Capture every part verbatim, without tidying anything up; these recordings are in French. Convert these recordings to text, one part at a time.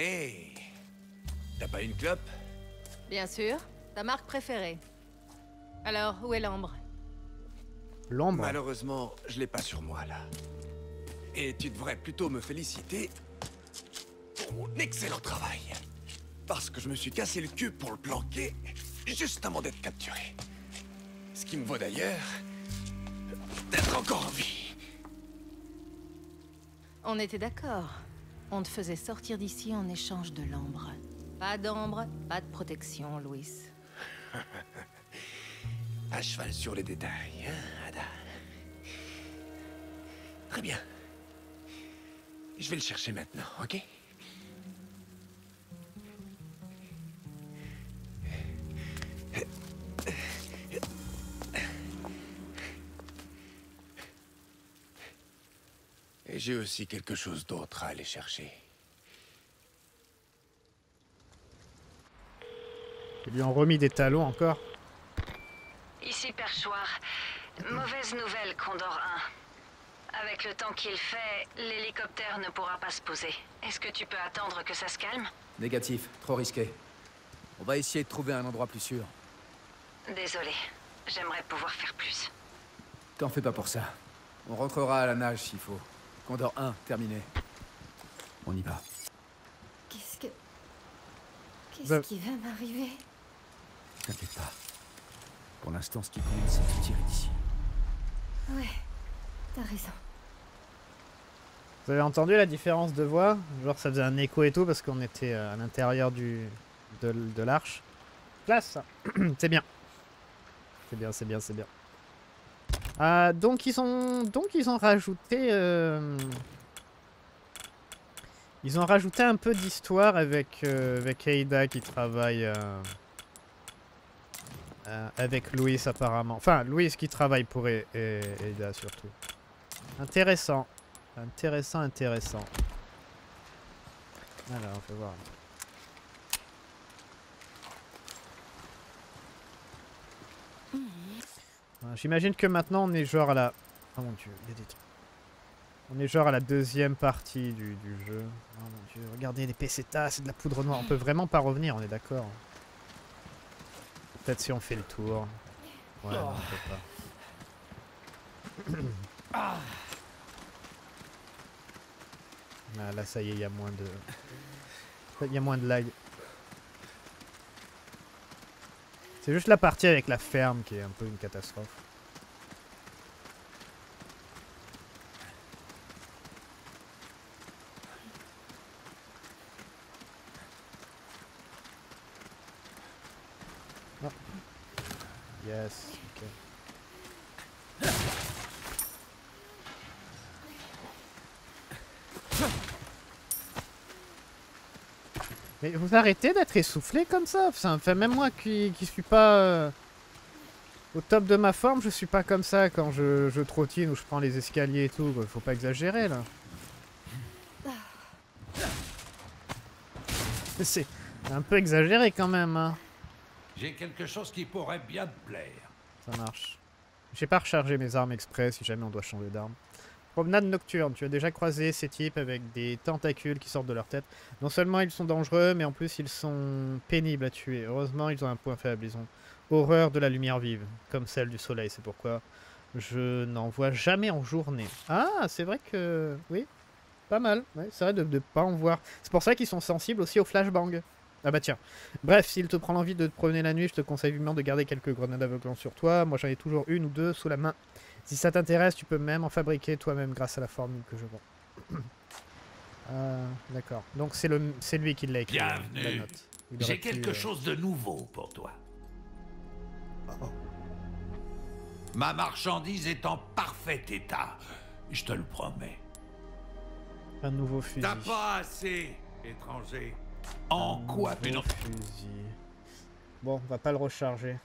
Hey, t'as pas une clope? Bien sûr, ta marque préférée. Alors, où est l'ambre? L'ambre? Malheureusement, je l'ai pas sur moi, là. Et tu devrais plutôt me féliciter pour mon excellent travail. Parce que je me suis cassé le cul pour le planquer, juste avant d'être capturé. Ce qui me vaut d'ailleurs d'être encore en vie. On était d'accord. On te faisait sortir d'ici en échange de l'ambre. Pas d'ambre, pas de protection, Louis. À cheval sur les détails, hein, Ada? Très bien. Je vais le chercher maintenant, ok? Et j'ai aussi quelque chose d'autre à aller chercher. Ils lui ont remis des talons encore. Ici Perchoir. Mauvaise nouvelle, Condor un. Avec le temps qu'il fait, l'hélicoptère ne pourra pas se poser. Est-ce que tu peux attendre que ça se calme? Négatif, trop risqué. On va essayer de trouver un endroit plus sûr. Désolé, j'aimerais pouvoir faire plus. T'en fais pas pour ça. On rentrera à la nage s'il faut. Condor un, terminé. On y va. Qu'est-ce que... Qu'est-ce bah... qui va m'arriver? T'inquiète pas. Pour l'instant, ce qui compte, c'est de tirer d'ici. Ouais, t'as raison. Vous avez entendu la différence de voix? Genre, ça faisait un écho et tout, parce qu'on était à l'intérieur du... de, de l'arche. Classe. C'est bien. C'est bien, c'est bien, c'est bien. Euh, donc ils ont donc ils ont rajouté euh, ils ont rajouté un peu d'histoire avec euh, avec Ada qui travaille euh, euh, avec Louis apparemment, enfin Louis qui travaille pour et, et Ada surtout. Intéressant, intéressant, intéressant. Alors on peut voir. J'imagine que maintenant on est genre à la... Oh mon dieu, il y a des trucs. On est genre à la deuxième partie du, du jeu. Oh mon dieu, regardez les P C T A, c'est de la poudre noire. On peut vraiment pas revenir, on est d'accord. Peut-être si on fait le tour. Ouais, non, on peut pas. Ah, là ça y est, il y a moins de... Il y a moins de lag. C'est juste la partie avec la ferme qui est un peu une catastrophe. Oh. Yes, ok. Mais vous arrêtez d'être essoufflé comme ça, enfin, même moi qui, qui suis pas euh, au top de ma forme, je suis pas comme ça quand je, je trottine ou je prends les escaliers et tout, faut pas exagérer là. C'est un peu exagéré quand même. Hein. J'ai quelque chose qui pourrait bien te plaire. Ça marche. J'ai pas rechargé mes armes exprès si jamais on doit changer d'arme. Promenade nocturne, tu as déjà croisé ces types avec des tentacules qui sortent de leur tête. Non seulement ils sont dangereux, mais en plus ils sont pénibles à tuer. Heureusement, ils ont un point faible, ils ont horreur de la lumière vive, comme celle du soleil, c'est pourquoi je n'en vois jamais en journée. Ah, c'est vrai que... Oui, pas mal, ouais, c'est vrai de ne pas en voir. C'est pour ça qu'ils sont sensibles aussi aux flashbangs. Ah bah tiens. Bref, s'il te prend l'envie de te promener la nuit, je te conseille vivement de garder quelques grenades aveuglantes sur toi. Moi, j'en ai toujours une ou deux sous la main. Si ça t'intéresse, tu peux même en fabriquer toi-même grâce à la formule que je vends. euh, D'accord. Donc c'est le, c'est lui qui l'a écrit. Bienvenue. J'ai quelque euh... chose de nouveau pour toi. Oh. Ma marchandise est en parfait état. Je te le promets. Un nouveau fusil. T'as pas assez, étranger. En Un quoi nouveau fusil. Bon, on va pas le recharger.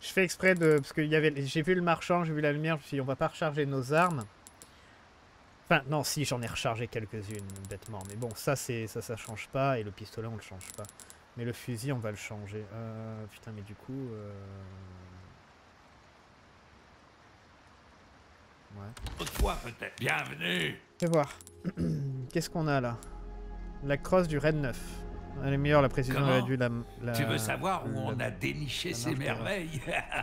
Je fais exprès de... Parce que y avait, j'ai vu le marchand, j'ai vu la lumière, je me suis dit on va pas recharger nos armes. Enfin, non, si, j'en ai rechargé quelques-unes, bêtement. Mais bon, ça, c'est ça, ça change pas, et le pistolet, on le change pas. Mais le fusil, on va le changer. Euh, putain, mais du coup... Euh... Ouais. Autrefois, peut-être. Bienvenue. Je vais voir. Qu'est-ce qu'on a, là? La crosse du Red neuf. Elle est meilleure, la précision. Comment? Elle a dû la, la... Tu veux savoir où la, on a déniché la, ces merveilles?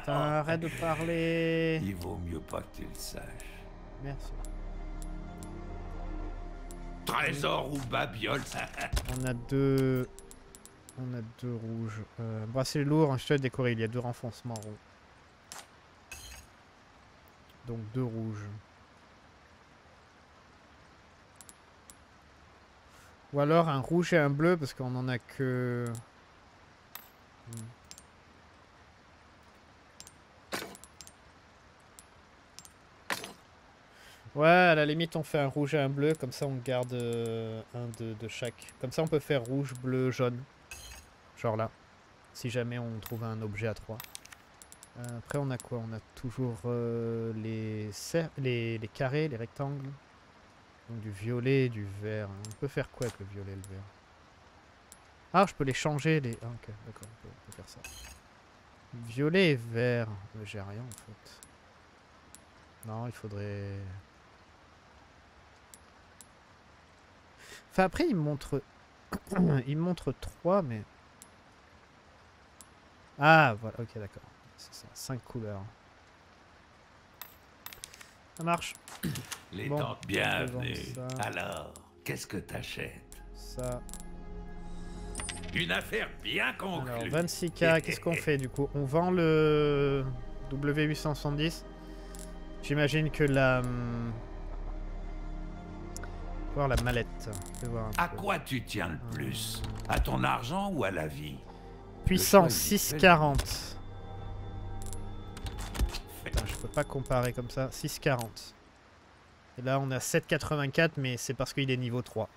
Arrête de parler. Il vaut mieux pas que tu le saches. Merci. Trésor ou babiole. On a deux... On a deux rouges. Euh, bracelet lourd, un cheval décoré. Il y a deux renfoncements ronds. Donc deux rouges. Ou alors un rouge et un bleu parce qu'on en a que... Ouais, à la limite on fait un rouge et un bleu, comme ça on garde un de, de chaque. Comme ça on peut faire rouge, bleu, jaune. Genre là. Si jamais on trouve un objet à trois. Euh, après on a quoi? On a toujours euh, les, les, les carrés, les rectangles. Donc du violet et du vert. On peut faire quoi avec le violet et le vert? Ah, je peux les changer les... Ah, ok, d'accord, on, on peut faire ça. Violet et vert. Mais j'ai rien en fait. Non, il faudrait... Enfin après il me montre... il me montre trois mais... Ah voilà, ok d'accord. C'est ça, cinq couleurs. Ça marche. Les bon, dents, bienvenue. Alors, qu'est-ce que t'achètes? Ça. Une affaire bien conclue. Alors, vingt-six K, qu'est-ce qu'on fait du coup? On vend le W huit cent soixante-dix. J'imagine que la... voir la mallette. Voir à peu. Quoi tu tiens le plus? À ton argent ou à la vie? Puissance six cent quarante. Putain, je peux pas comparer comme ça. six cent quarante. Et là, on a sept cent quatre-vingt-quatre, mais c'est parce qu'il est niveau trois.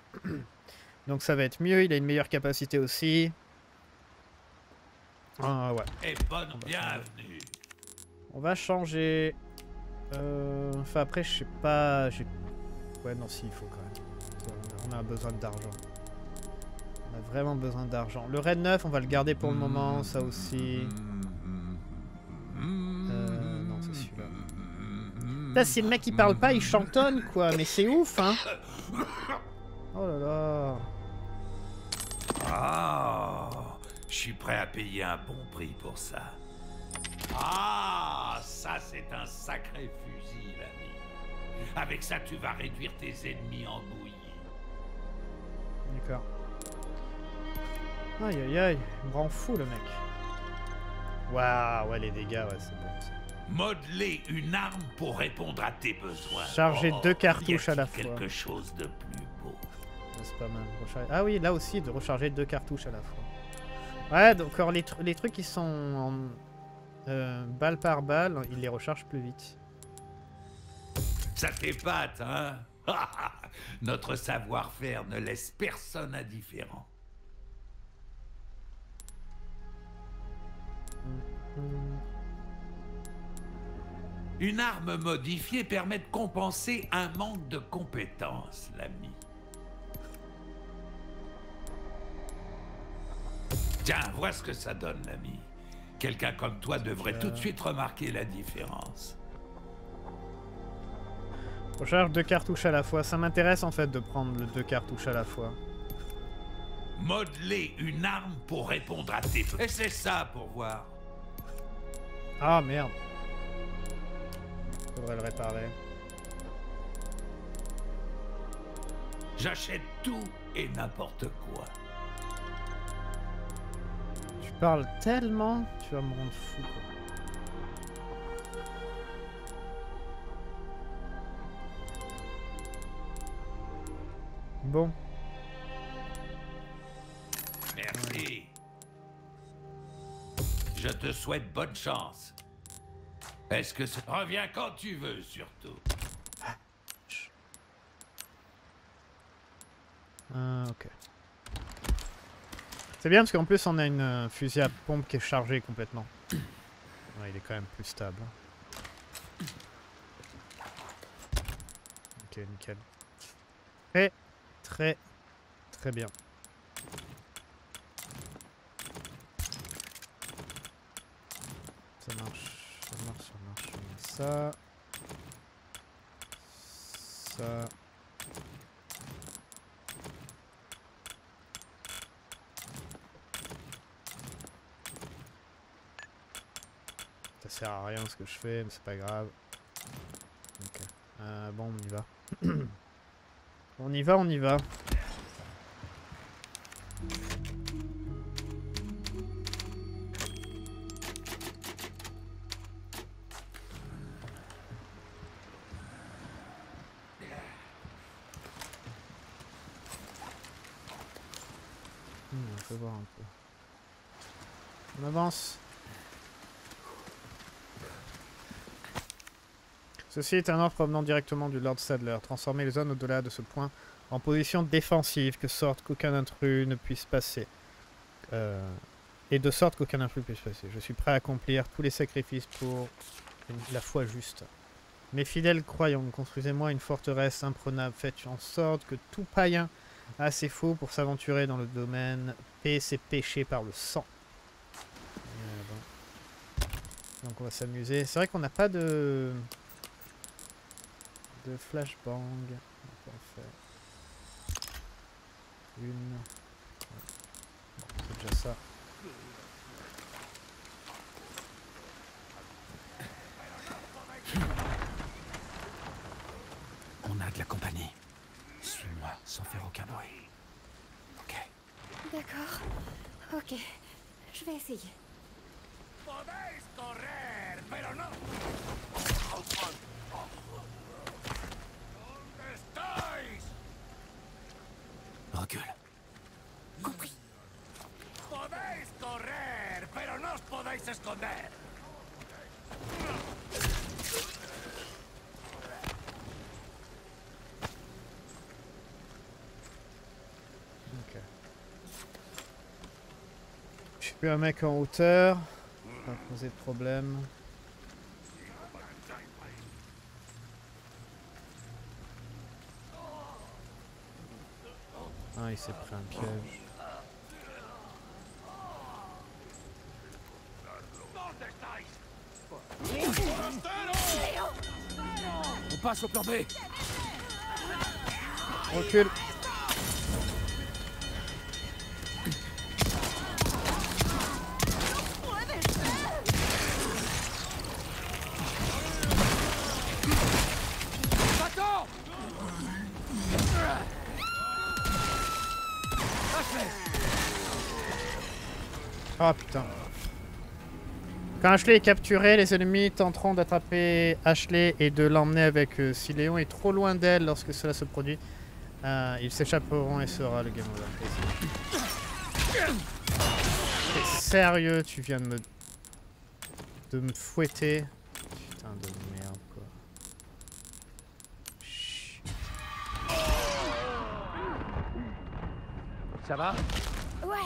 Donc ça va être mieux, il a une meilleure capacité aussi. Ah ouais. Et bonne bienvenue. On va changer. Euh, enfin après, je sais pas... Ouais, non, si, il faut quand même. On a besoin d'argent. On a vraiment besoin d'argent. Le Red neuf, on va le garder pour le moment, ça aussi. Euh, non, c'est celui-là. Là, c'est le mec qui parle pas, il chantonne quoi, mais c'est ouf hein. Oh là là. Ah, oh, je suis prêt à payer un bon prix pour ça. Ah, ça c'est un sacré fusil, l'ami. Avec ça, tu vas réduire tes ennemis en bouillie. D'accord. Aïe aïe aïe, il me rend fou le mec. Waouh, ouais les dégâts, ouais c'est bon. Modeler une arme pour répondre à tes besoins. Charger oh, deux cartouches à la fois. Quelque chose de plus beau. C'est pas mal. Recharger... Ah oui, là aussi, de recharger deux cartouches à la fois. Ouais, donc alors les, tr les trucs qui sont en, euh, balle par balle, ils les rechargent plus vite. Ça fait patte, hein. Notre savoir-faire ne laisse personne indifférent. Mm-hmm. Une arme modifiée permet de compenser un manque de compétences, l'ami. Tiens, vois ce que ça donne, l'ami. Quelqu'un comme toi devrait euh... tout de suite remarquer la différence. On charge deux cartouches à la fois. Ça m'intéresse, en fait, de prendre le deux cartouches à la fois. Modeler une arme pour répondre à tes... Et c'est ça, pour voir. Ah, merde. Je devrais le réparer. J'achète tout et n'importe quoi. Tu parles tellement, tu vas me rendre fou. Quoi. Bon. Merci. Je te souhaite bonne chance. Est-ce que ça revient quand tu veux, surtout? Ah, ok. C'est bien parce qu'en plus on a une euh, fusil à pompe qui est chargée complètement. Ouais, il est quand même plus stable. Ok, nickel. Très, très, très bien. Ça marche. Ça, ça, Ça sert à rien ce que je fais, mais c'est pas grave. Okay. Euh, bon, on y va. On y va, on y va. Hmm, on peut voir un peu. On avance. Ceci est un ordre provenant directement du Lord Sadler. Transformer les zones au-delà de ce point en position défensive, que sorte qu'aucun intrus ne puisse passer. Euh, et de sorte qu'aucun intrus ne puisse passer. Je suis prêt à accomplir tous les sacrifices pour la foi juste. Mes fidèles croyants, construisez-moi une forteresse imprenable. Faites en sorte que tout païen a ses faux pour s'aventurer dans le domaine. Paix, c'est péché par le sang. Euh, bon. Donc on va s'amuser. C'est vrai qu'on n'a pas de... de flashbang, on peut en faire une, ouais. Bon, c'est déjà ça. On a de la compagnie, suis-moi sans faire aucun bruit, ok? D'accord, ok, je vais essayer. Recule. Compris. Podéis correr, pero no os podéis esconder. Ok. Je suis plus un mec en hauteur. Pas poser de problème. Ah, il s'est pris un piège. On passe au plan B. On recule. Ah putain. Quand Ashley est capturé, les ennemis tenteront d'attraper Ashley et de l'emmener avec eux. Si Léon est trop loin d'elle lorsque cela se produit, euh, ils s'échapperont et sera le game over. T'es sérieux, tu viens de me... de me fouetter. Putain de merde quoi. Chut. Ça va? Ouais.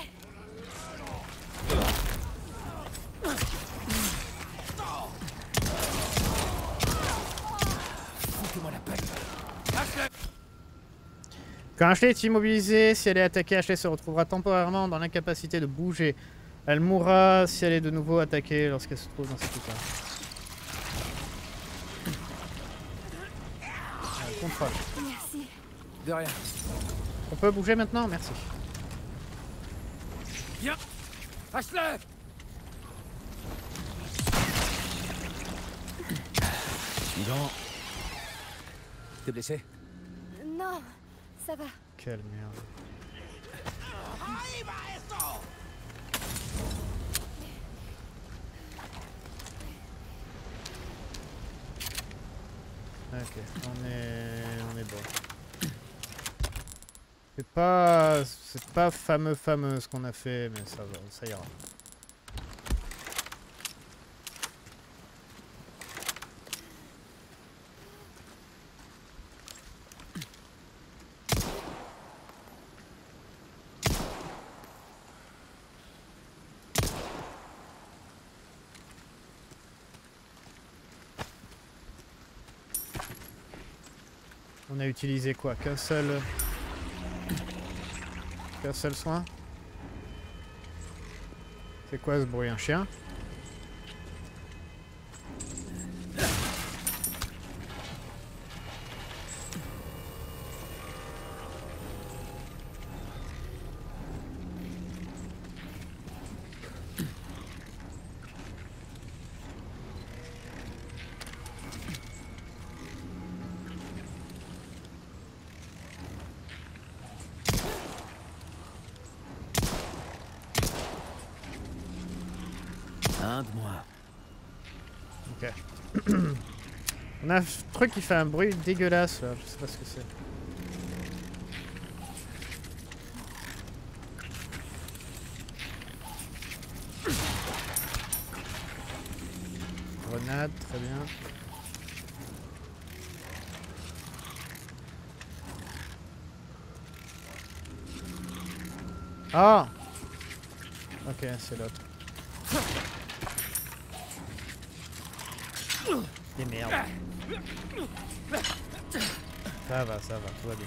Quand Ashley est immobilisée, si elle est attaquée, Ashley se retrouvera temporairement dans l'incapacité de bouger. Elle mourra si elle est de nouveau attaquée lorsqu'elle se trouve dans cet état. Euh, contrôle. Merci. De rien. On peut bouger maintenant? Merci. Bien. Ashley! Dis donc. T'es blessé? Non, ça va. Quelle merde. Ok, on est, on est bon. C'est pas, c'est pas fameux fameux ce qu'on a fait, mais ça va, ça ira. On a utilisé quoi? Qu'un seul... Qu'un seul soin? C'est quoi ce bruit? Un chien? Un de moi. Ok. On a un truc qui fait un bruit dégueulasse là, je sais pas ce que c'est. Grenade, très bien. Ah! Ok, c'est l'autre. Des merdes. Ça va, ça va, tout va bien.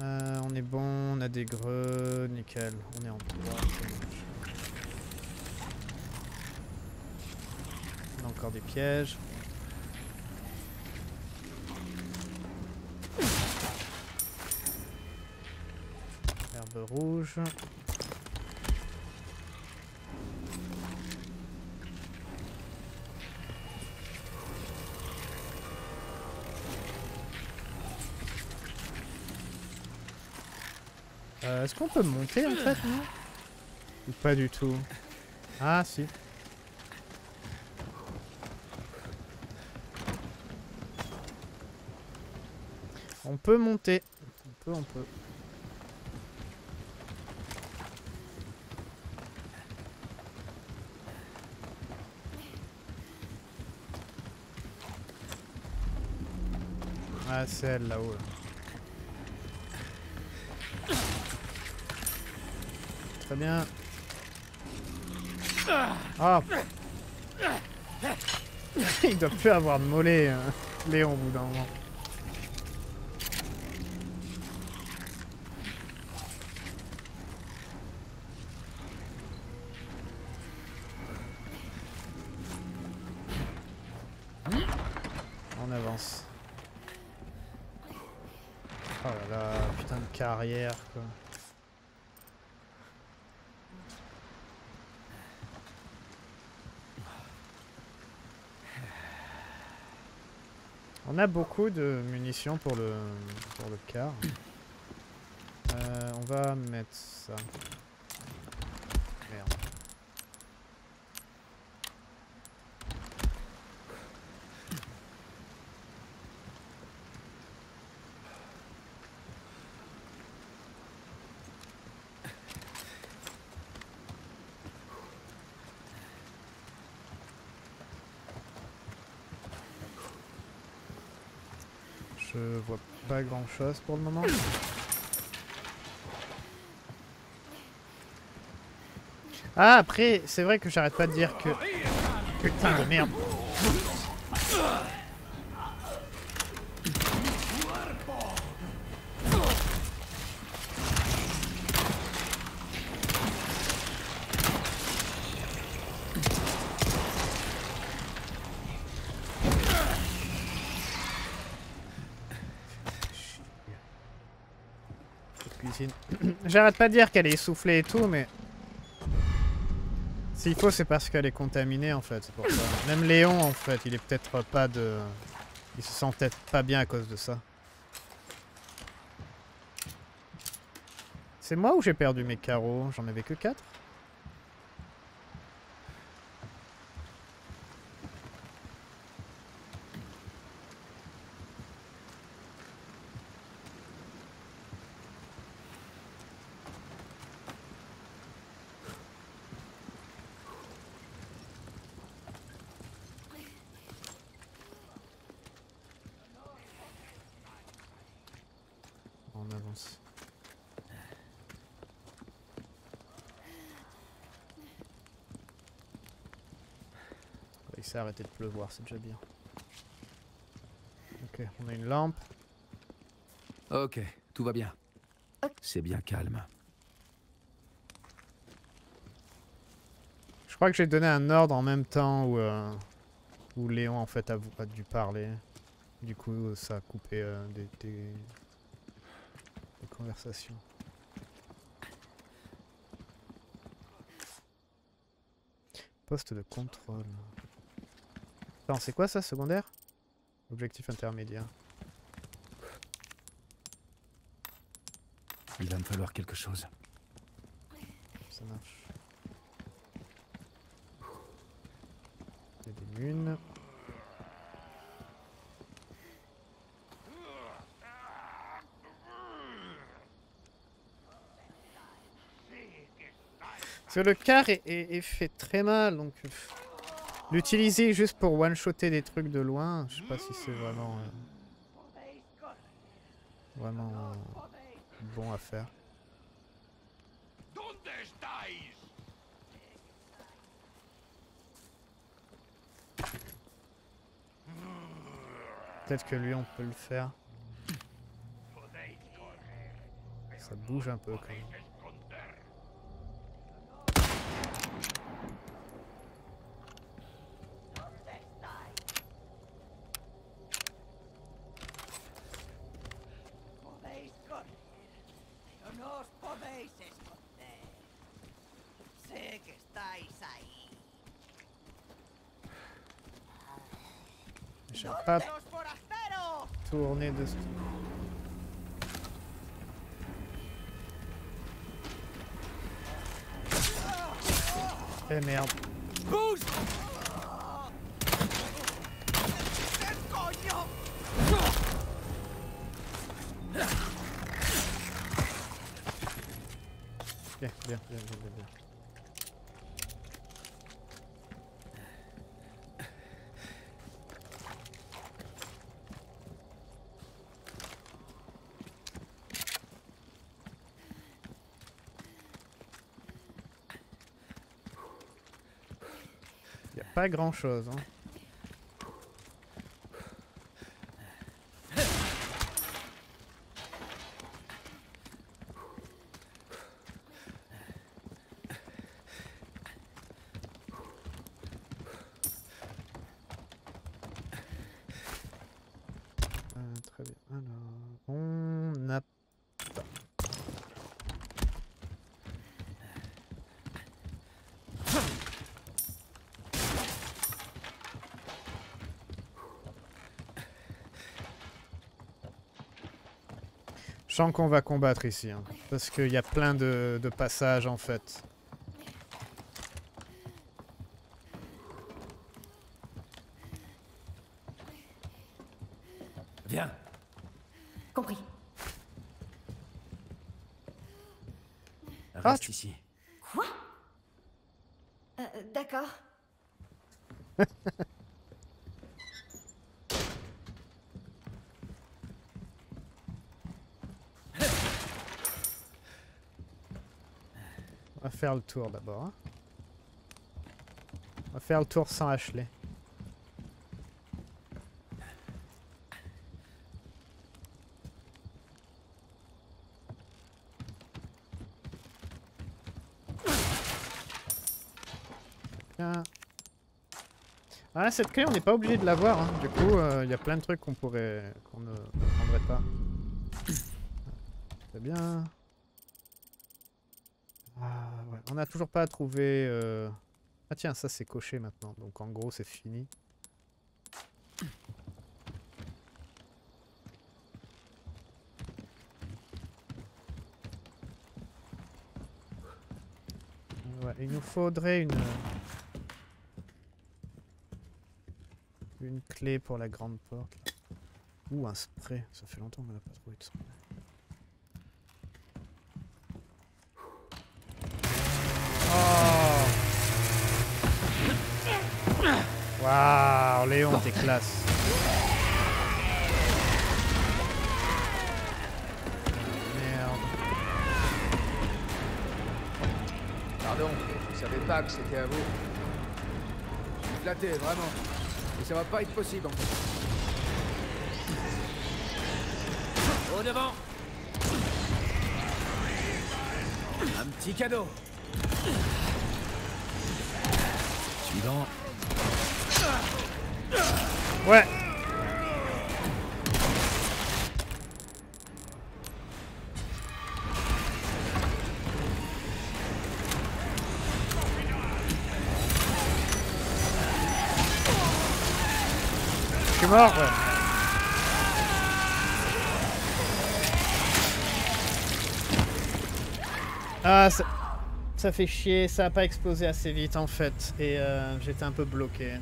Euh, on est bon, on a des greux, nickel, on est en trois. On a encore des pièges. Herbe rouge. Euh, Est-ce qu'on peut monter en fait, non? Ou pas du tout? Ah si. On peut monter. On peut, on peut. Ah c'est elle là-haut. Là. Très bien. Ah. Il doit plus avoir de mollet, hein. Léon, au bout d'un moment. On avance. Oh là là, putain de carrière quoi. On a beaucoup de munitions pour le, pour le car. Euh, on va mettre ça. Merde. Je vois pas grand chose pour le moment. Ah, après, c'est vrai que j'arrête pas de dire que... Putain de merde. J'arrête pas de dire qu'elle est essoufflée et tout, mais... S'il faut, c'est parce qu'elle est contaminée, en fait, c'est pour ça. Même Léon, en fait, il est peut-être pas de... Il se sent peut-être pas bien à cause de ça. C'est moi ou j'ai perdu mes carreaux? J'en avais que quatre. Arrêtez de pleuvoir, c'est déjà bien. Ok, on a une lampe. Ok, tout va bien. C'est bien calme. Je crois que j'ai donné un ordre en même temps où, euh, où Léon en fait a, a dû parler. Du coup, ça a coupé euh, des, des, des conversations. Poste de contrôle. Attends, c'est quoi ça, secondaire? Objectif intermédiaire. Il va me falloir quelque chose. Ça marche. commune. Parce que le car est, est, est fait très mal, donc l'utiliser juste pour one-shotter des trucs de loin, je sais pas si c'est vraiment euh, vraiment euh, bon à faire. Peut-être que lui on peut le faire. Ça bouge un peu quand même. Pas tourner de ce... Eh merde. Bouge. Bien, bien, bien, bien, bien. Pas grand chose, hein. Euh, très bien. Alors, on a pas. Je sens qu'on va combattre ici, hein, parce qu'il y a plein de, de passages en fait. Viens. Compris. Reste ah, ici. Quoi? euh, D'accord. Faire le tour d'abord. Hein. On va faire le tour sans Ashley. Ah, cette clé, on n'est pas obligé de l'avoir. Hein. Du coup, il euh, y a plein de trucs qu'on pourrait, qu'on ne, ne prendrait pas. C'est bien. On n'a toujours pas trouvé... Euh... Ah tiens, ça c'est coché maintenant, donc en gros c'est fini. Ouais, il nous faudrait une... Une clé pour la grande porte. Ou un spray, ça fait longtemps qu'on n'a pas trouvé de spray. Waouh, Léon, t'es classe. Merde. Pardon, je savais pas que c'était à vous. Je suis flatté, vraiment. Mais ça va pas être possible en fait. Au devant. Un petit cadeau. Suivant. Ouais. Je suis mort. Ouais. Ah, ça, ça fait chier, ça a pas explosé assez vite en fait, et euh, j'étais un peu bloqué.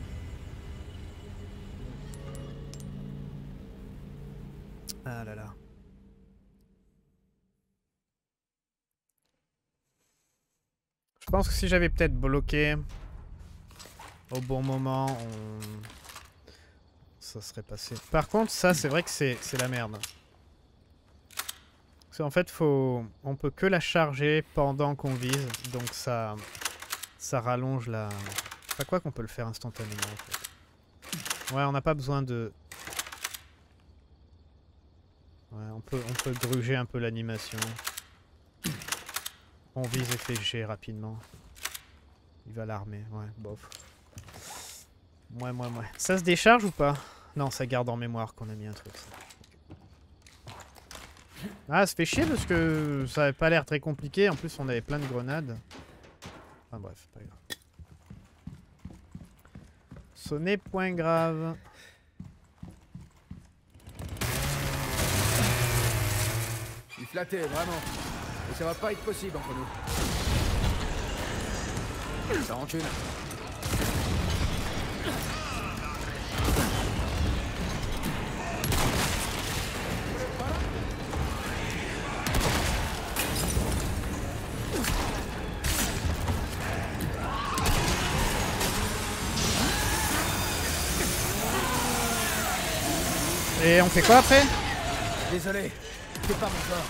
Ah là là. Je pense que si j'avais peut-être bloqué au bon moment, on... ça serait passé. Par contre, ça, c'est vrai que c'est la merde. Parce qu'en fait, faut... on peut que la charger pendant qu'on vise, donc ça, ça rallonge la... Enfin, quoi qu'on peut le faire instantanément, en fait. Ouais, on n'a pas besoin de... Ouais, on peut, on peut gruger un peu l'animation. On vise effet G rapidement. Il va l'armer, ouais, bof. Ouais, ouais, ouais. Ça se décharge ou pas? Non, ça garde en mémoire qu'on a mis un truc. Ça. Ah, ça fait chier parce que ça avait pas l'air très compliqué. En plus, on avait plein de grenades. Enfin bref, pas grave. Ce n'est point grave. Je suis flatté, vraiment. Et ça va pas être possible entre nous. Ça rentre une. Et on fait quoi après? Désolé, c'est pas mon corps.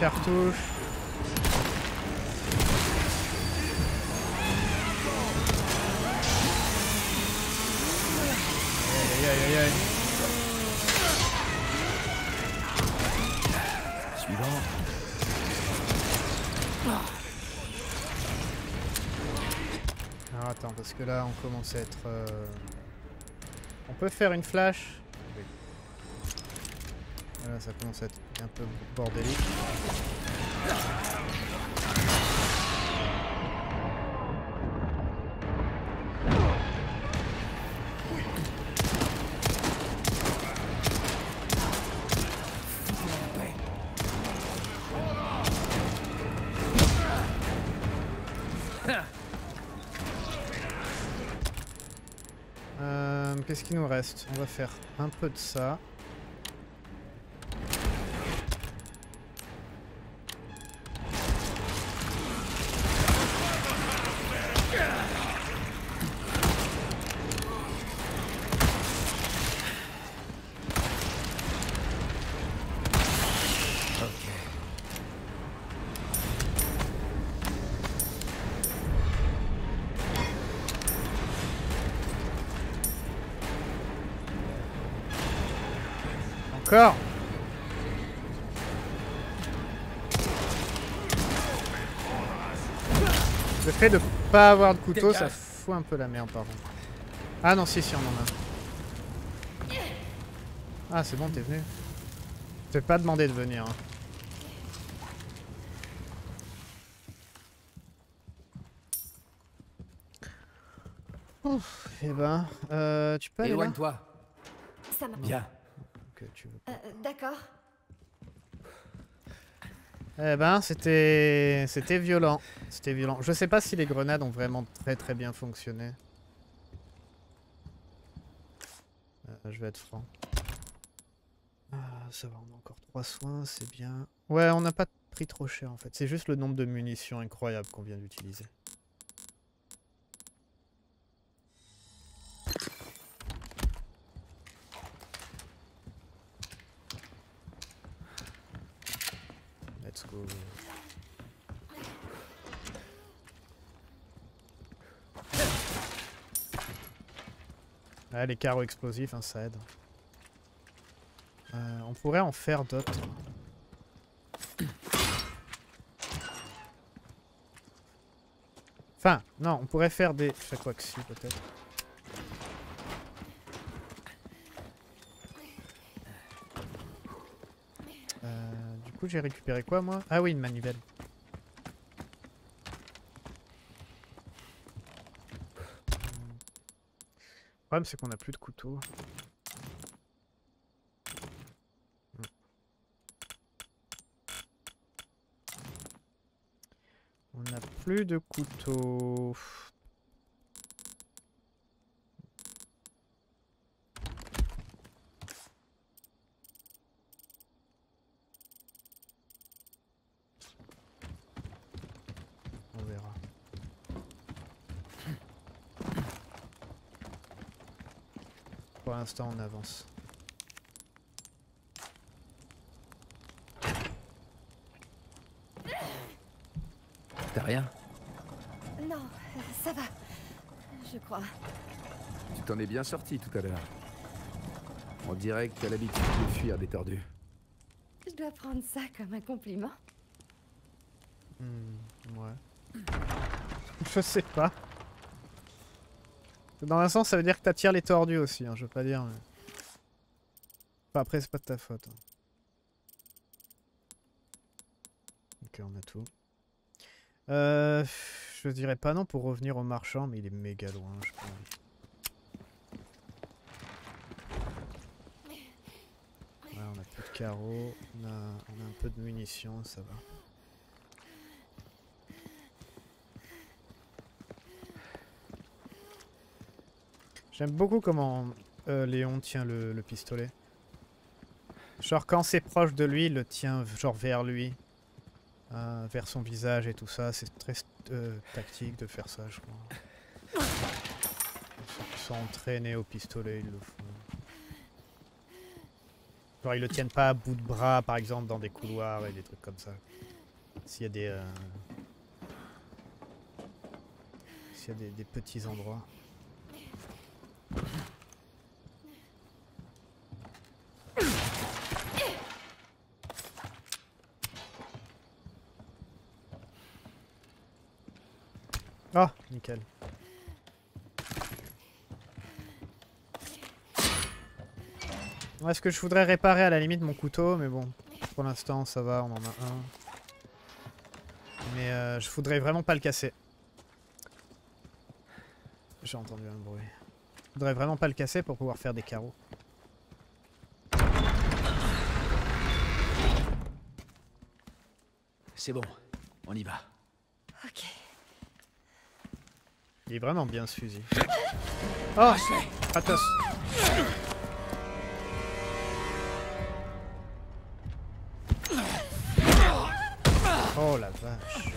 Cartouche. Aïe aïe aïe aïe. Suivant. Alors attends, parce que là on commence à être... Euh... On peut faire une flash. Voilà, ça commence à être un peu bordélique. Euh, qu'est-ce qu'il nous reste? On va faire un peu de ça. Encore. Le fait de pas avoir de couteau, ça fout un peu la merde par contre. Ah non, si si, on en a. Ah c'est bon, t'es venu. Je t'ai pas demandé de venir. Hein. Ouf, et eh ben, euh, tu peux aller là ? Éloigne-toi. Ça marche. Bien. Euh, D'accord. Eh ben, c'était c'était violent. C'était violent. Je sais pas si les grenades ont vraiment très très bien fonctionné. Euh, je vais être franc. Ah, ça va, on a encore trois soins, c'est bien. Ouais, on n'a pas pris trop cher en fait. C'est juste le nombre de munitions incroyable qu'on vient d'utiliser. Ah, les carreaux explosifs, hein, ça aide. Euh, on pourrait en faire d'autres. Non, on pourrait faire des Shaquaxi peut-être. Euh, du coup j'ai récupéré quoi moi? Ah oui, une manivelle. Le problème c'est qu'on n'a plus de couteau. Plus de couteau. On verra. Pour l'instant, on avance. T'as rien? Non, euh, ça va, je crois. Tu t'en es bien sorti tout à l'heure. On dirait que t'as l'habitude de fuir des tordus. Je dois prendre ça comme un compliment. Mmh, ouais. Je sais pas. Dans un sens, ça veut dire que t'attires les tordus aussi, hein, je veux pas dire. Mais... Enfin, après, c'est pas de ta faute. Hein. Ok, on a tout. Euh, je dirais pas non pour revenir au marchand, mais il est méga loin, je pense. Ouais, on a plus de carreaux, on a, on a un peu de munitions, ça va. J'aime beaucoup comment euh, Léon tient le, le pistolet. Genre quand c'est proche de lui, il le tient genre vers lui. Euh, vers son visage et tout ça, c'est très euh, tactique de faire ça, je crois. Ils sont entraînés au pistolet, ils le font. Genre ils le tiennent pas à bout de bras, par exemple, dans des couloirs et des trucs comme ça. S'il y a des... Euh... S'il y a des, des petits endroits. Ah, nickel. Est-ce que je voudrais réparer à la limite mon couteau, mais bon, pour l'instant ça va, on en a un. Mais euh, je voudrais vraiment pas le casser. J'ai entendu un bruit. Je voudrais vraiment pas le casser pour pouvoir faire des carreaux. C'est bon, on y va. Ok. Il est vraiment bien ce fusil. Oh, Atos. Oh la vache.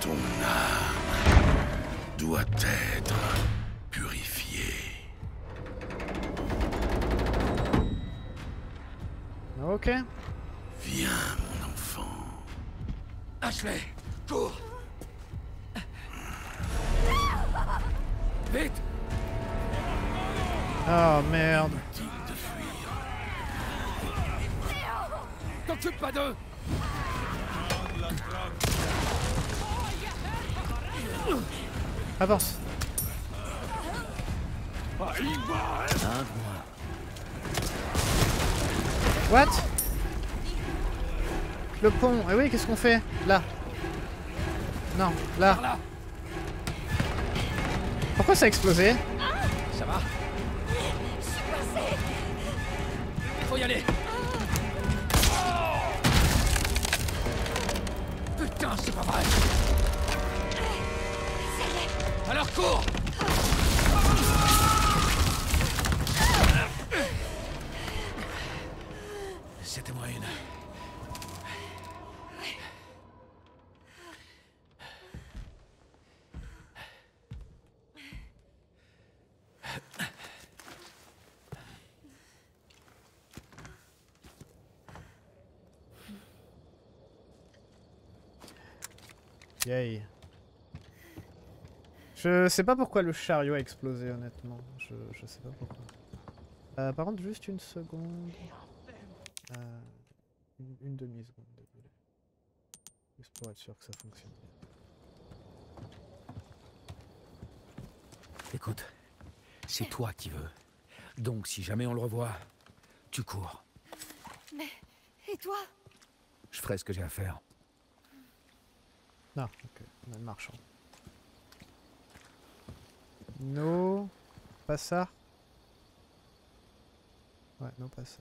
Ton âme doit être purifiée. Ok. Viens mon enfant. Ashley, cours. Vite! Oh merde! De fuir. T'occupe pas d'eux! Avance! What? Le pont! Eh oui, qu'est-ce qu'on fait? Là! Non, là! Pourquoi ça a explosé? Ça va. Je suis passé. Faut y aller. Oh putain, c'est pas vrai. Alors cours. C'était moi une. Yay. Je sais pas pourquoi le chariot a explosé, honnêtement. Je, je sais pas pourquoi. Euh, par contre, juste une seconde. Euh, une, une demi-seconde, désolé. juste pour être sûr que ça fonctionne. Écoute, c'est toi qui veux. Donc si jamais on le revoit, tu cours. Mais... et toi? Je ferai ce que j'ai à faire. Ah, ok. On a le marchand. Non... pas ça. Ouais, non, pas ça.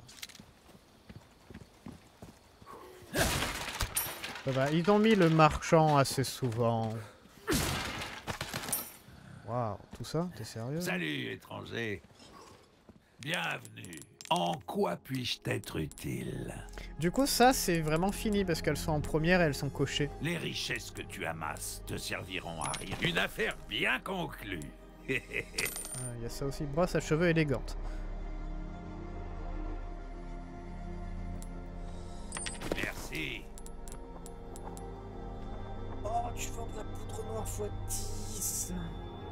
Ça va, ils ont mis le marchand assez souvent. Waouh, tout ça? T'es sérieux? Salut, étranger. Bienvenue. En quoi puis-je t'être utile? Du coup, ça, c'est vraiment fini parce qu'elles sont en première et elles sont cochées. Les richesses que tu amasses te serviront à rien. Une affaire bien conclue. Il ah, y a ça aussi. Brosse à cheveux élégante. Merci. Oh, tu vends de la poudre noire fois dix.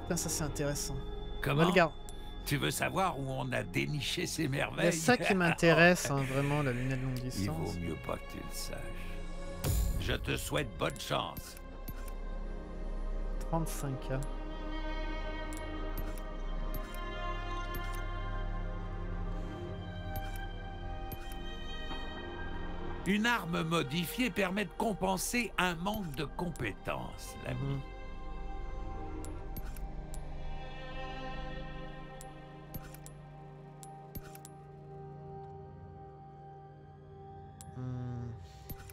Putain, ça c'est intéressant. Comment? Regarde. Tu veux savoir où on a déniché ces merveilles? C'est ça qui m'intéresse, hein, vraiment, la lunette longue distance. Il vaut mieux pas que tu le saches. Je te souhaite bonne chance. trente-cinq K. Une arme modifiée permet de compenser un manque de compétences, l'ami. Mmh.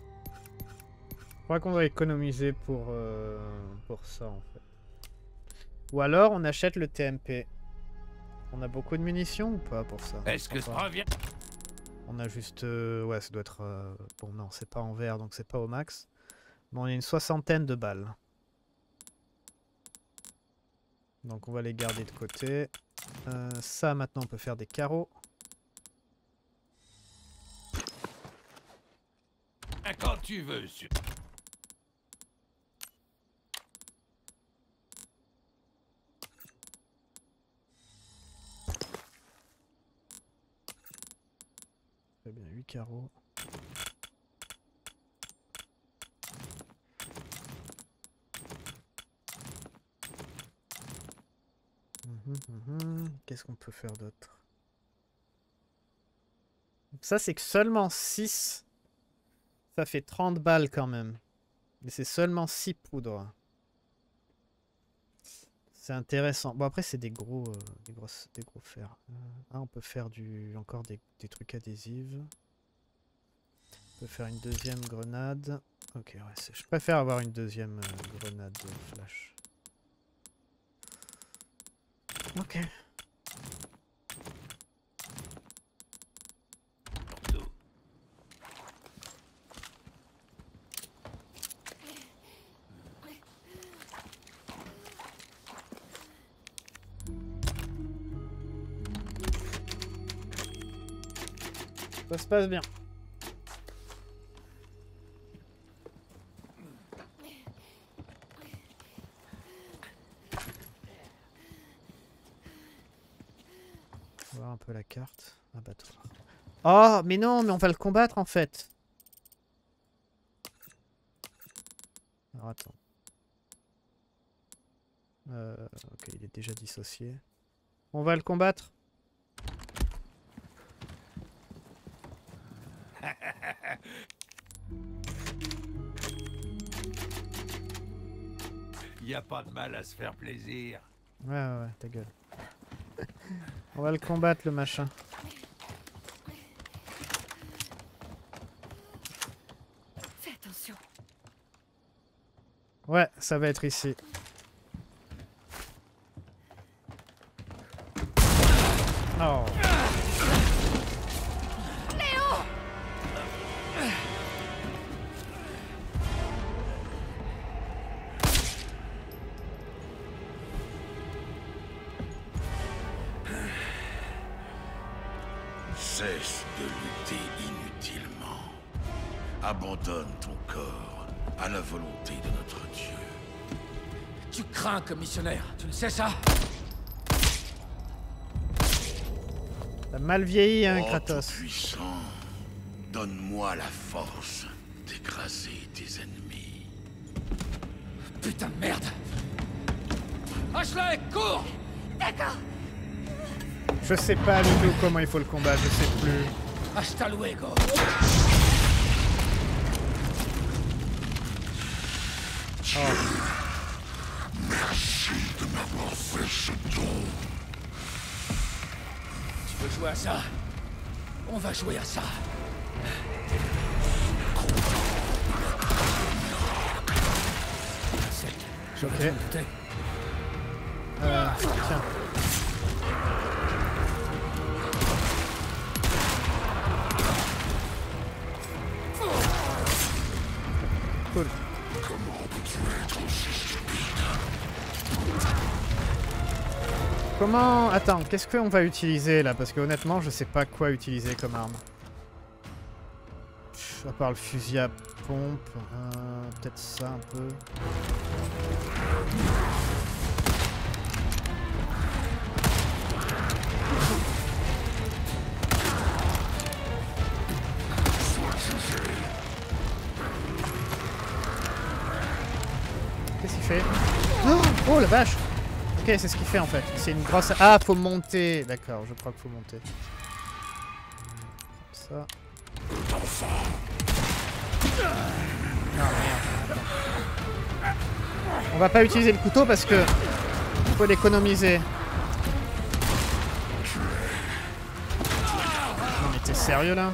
Je crois qu'on va économiser pour, euh, pour ça, en fait. Ou alors, on achète le T M P. On a beaucoup de munitions ou pas pour ça? Est-ce que ça revient? On a juste... Euh, ouais, ça doit être... Euh, bon, non, c'est pas en vert, donc c'est pas au max. Mais on a une soixantaine de balles. Donc on va les garder de côté. Euh, ça, maintenant, on peut faire des carreaux. Quand tu veux, sur... Très bien, huit carreaux. Mmh, mmh. Qu'est-ce qu'on peut faire d'autre? Ça, c'est que seulement six. Ça fait trente balles quand même. Mais c'est seulement six poudres. C'est intéressant. Bon, après, c'est des gros euh, des grosses, des gros fers. Euh, ah, on peut faire du encore des, des trucs adhésifs. On peut faire une deuxième grenade. Ok, ouais, je préfère avoir une deuxième euh, grenade de flash. Ok. Ça se passe bien. On va voir un peu la carte. Un bateau. Oh, mais non, mais on va le combattre en fait. Alors attends. Euh, ok, il est déjà dissocié. On va le combattre. Y a pas de mal à se faire plaisir. Ouais, ouais, ouais, ta gueule. On va le combattre, le machin. Fais attention. Ouais, ça va être ici. Oh. Commissionnaire, tu le sais ça? T'as mal vieilli, hein, Kratos. Oh, puissant, donne-moi la force d'écraser tes ennemis. Putain de merde. Ashley, cours. D'accord. Je sais pas du tout comment il faut le combat, je sais plus. Hasta luego. Oh. Merci de m'avoir fait ce don. Tu veux jouer à ça? On va jouer à ça. Ok. Euh, tiens. Cool. Comment peux-tu être aussi stupide? Comment... Attends, qu'est-ce qu'on va utiliser là? Parce que honnêtement, je sais pas quoi utiliser comme arme. Pff, à part le fusil à pompe, euh, peut-être ça un peu. Qu'est-ce qu'il fait? Oh, oh la vache. Ok, c'est ce qu'il fait en fait. C'est une grosse... Ah, faut monter. D'accord, je crois qu'il faut monter. Comme ça. Ah, merde. On va pas utiliser le couteau parce que il faut l'économiser. Non mais t'es sérieux là?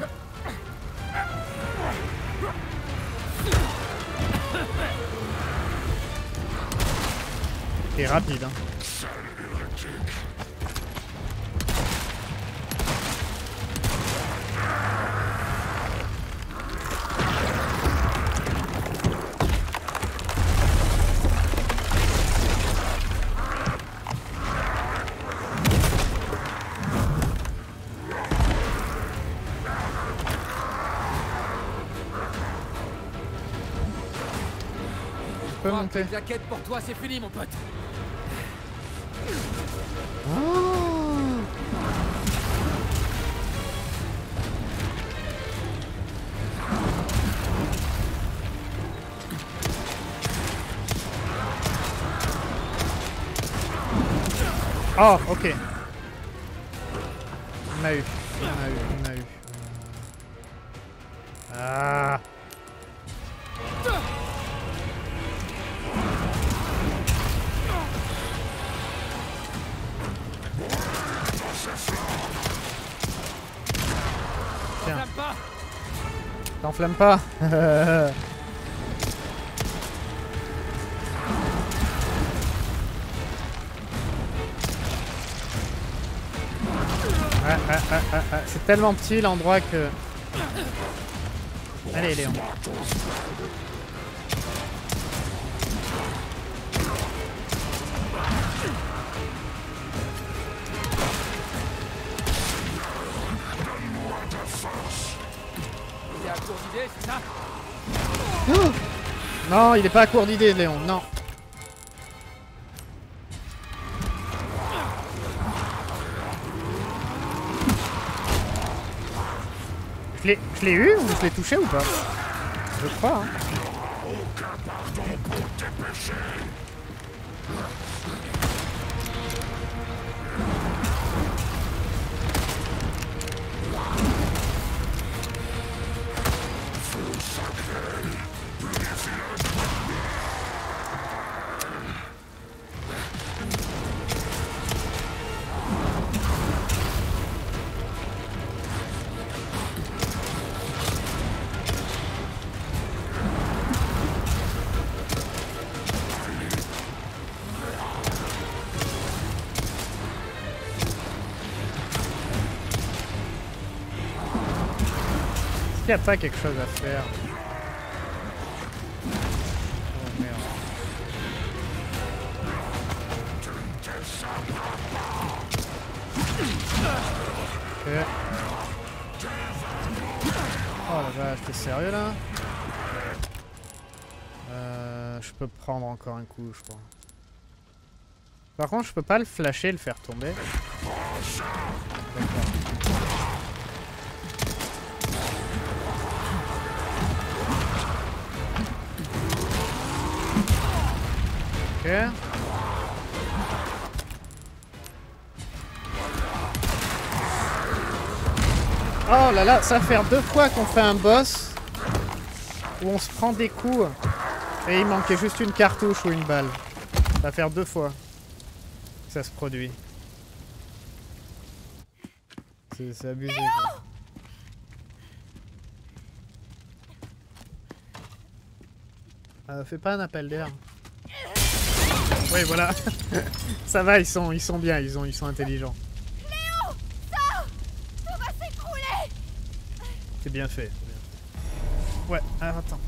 Et rapide hein. La quête pour toi, c'est fini, mon pote. Oh. Oh, ok. On a eu, on a eu, on a eu. Ah. T'enflamme pas. ah, ah, ah, ah, ah. C'est tellement petit l'endroit que... Allez Léon. Non, il est pas à court d'idées, Léon, non. Je l'ai eu ou je l'ai touché ou pas? Je crois, hein. Il n'y a pas quelque chose à faire. Oh merde. Okay. Oh la vache, t'es sérieux là? euh, Je peux prendre encore un coup, je crois. Par contre, je peux pas le flasher, le faire tomber. Perchoir. Oh là là, ça fait deux fois qu'on fait un boss où on se prend des coups et il manquait juste une cartouche ou une balle. Ça va faire deux fois que ça se produit. C'est abusé. Quoi. Euh, fais pas un appel d'air. Oui, voilà. Ça va, ils sont, ils sont bien, ils, ont, ils sont intelligents. Léo, sors ! Tout va s'écrouler ! C'est bien fait. Ouais, alors attends.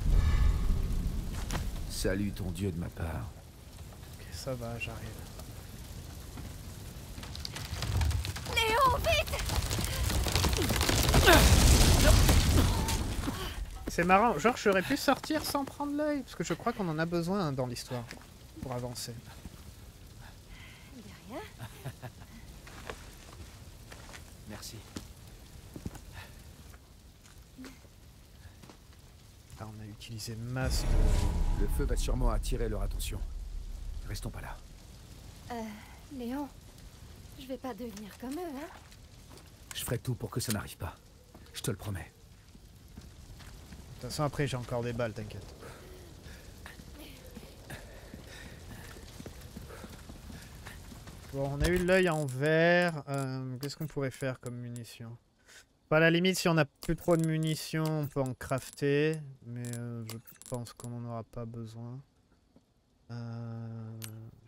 Salut ton dieu de ma part. Ok, ça va, j'arrive. Léo, vite ! C'est marrant, genre j'aurais pu sortir sans prendre l'œil, parce que je crois qu'on en a besoin dans l'histoire pour avancer. De rien. Merci. Ah, on a utilisé masse de... Le feu va sûrement attirer leur attention. Restons pas là. Euh, Léon, je vais pas devenir comme eux, hein? Je ferai tout pour que ça n'arrive pas. Je te le promets. De toute façon, après, j'ai encore des balles, t'inquiète. Bon, on a eu l'œil en vert. Euh, Qu'est-ce qu'on pourrait faire comme munitions? Pas à la limite, si on n'a plus trop de munitions, on peut en crafter. Mais euh, je pense qu'on n'en aura pas besoin. Euh,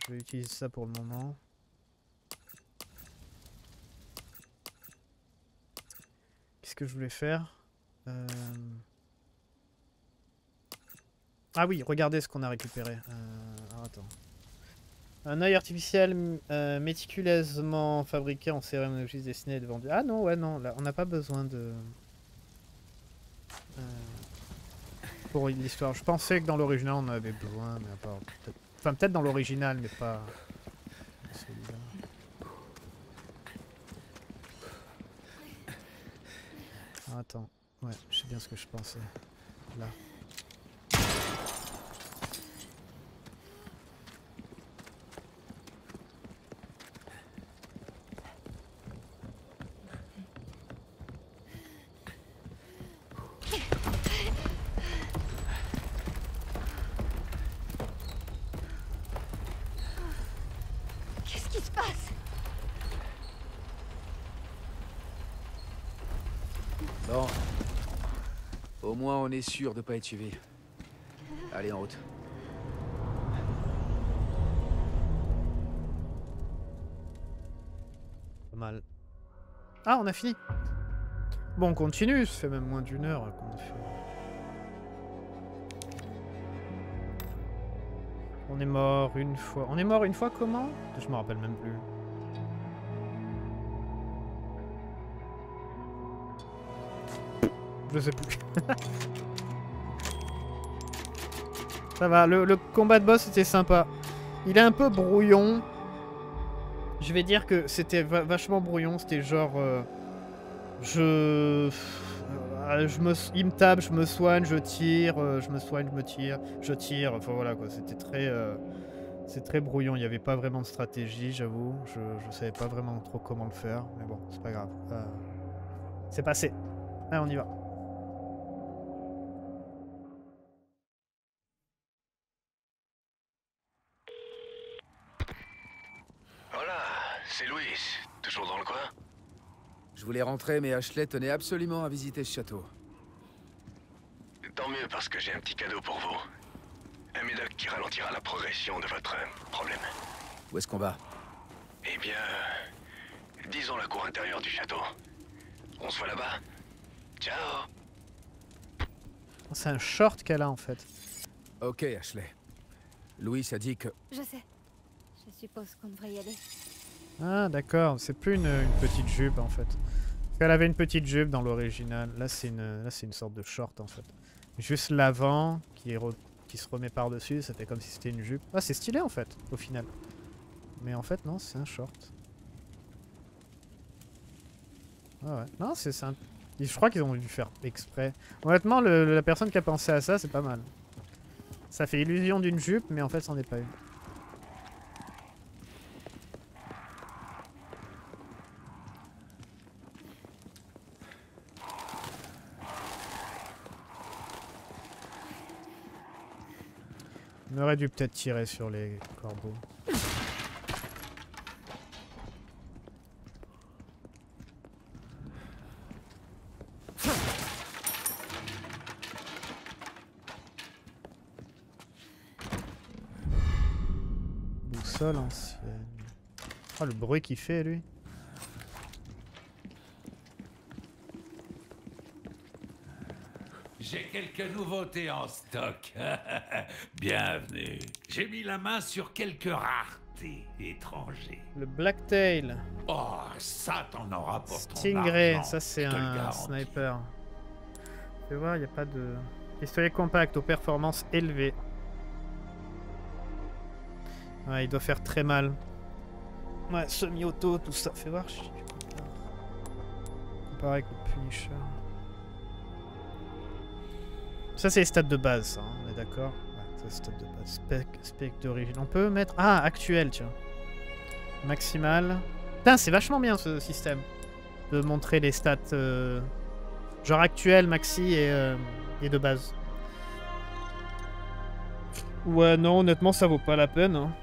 je vais utiliser ça pour le moment. Qu'est-ce que je voulais faire? euh... Ah oui, regardez ce qu'on a récupéré. Euh, alors attends. Un œil artificiel euh, méticuleusement fabriqué en cérémonie dessiné et vendu. Ah non, ouais, non, là, on n'a pas besoin de... Euh, pour l'histoire. Je pensais que dans l'original, on avait besoin, mais à part... Peut enfin, peut-être dans l'original, mais pas... Celui-là. Ah, attends. Ouais, je sais bien ce que je pensais. Là. On est sûr de pas être suivi. Allez, en route. Pas mal. Ah, on a fini. Bon, on continue. Ça fait même moins d'une heure qu'on a fait. On est mort une fois. On est mort une fois comment? Je me rappelle même plus. Je sais plus. Ça va, le, le combat de boss était sympa. Il est un peu brouillon. Je vais dire que c'était vachement brouillon. C'était genre... Euh, je... Euh, je me, il me tape, je me soigne, je tire, euh, je me soigne, je me tire, je tire. Enfin voilà quoi, c'était très... Euh, c'est très brouillon, il n'y avait pas vraiment de stratégie, j'avoue. Je, je savais pas vraiment trop comment le faire. Mais bon, c'est pas grave. Euh, c'est passé. Allez, on y va. Je voulais rentrer, mais Ashley tenait absolument à visiter ce château. Tant mieux, parce que j'ai un petit cadeau pour vous. Un médoc qui ralentira la progression de votre problème. Où est-ce qu'on va? Eh bien... disons la cour intérieure du château. On se voit là-bas. Ciao. C'est un short qu'elle a, en fait. Ok, Ashley. Louis a dit que... Je sais. Je suppose qu'on devrait y aller. Ah d'accord, c'est plus une, une petite jupe en fait. Elle avait une petite jupe dans l'original. Là c'est une, là c'est une sorte de short en fait. Juste l'avant qui, qui se remet par dessus, ça fait comme si c'était une jupe. Ah c'est stylé en fait, au final. Mais en fait non, c'est un short. Ah ouais, non c'est simple. Je crois qu'ils ont dû faire exprès. Honnêtement, le, la personne qui a pensé à ça, c'est pas mal. Ça fait illusion d'une jupe, mais en fait c'en est pas une. On aurait dû peut-être tirer sur les corbeaux. Boussole ancienne. Oh, le bruit qu'il fait, lui. J'ai quelques nouveautés en stock. Bienvenue. J'ai mis la main sur quelques raretés étrangers. Le Blacktail. Oh, ça t'en aura pour ton argent. Stingray, ça c'est un sniper. Tu vois, il n'y a pas de... Pistolet compact aux performances élevées. Ouais, il doit faire très mal. Ouais, semi-auto, tout ça. Fais voir. Comparé avec le Punisher. Ça c'est les stats de base, ça, hein, on est d'accord. Ouais, ça c'est stats de base. Spec, spec d'origine. On peut mettre... Ah, actuel, tiens. Maximal. Putain, c'est vachement bien ce système. De montrer les stats... Euh... Genre actuel, maxi et, euh... et de base. Ouais, non, honnêtement, ça vaut pas la peine. Hein.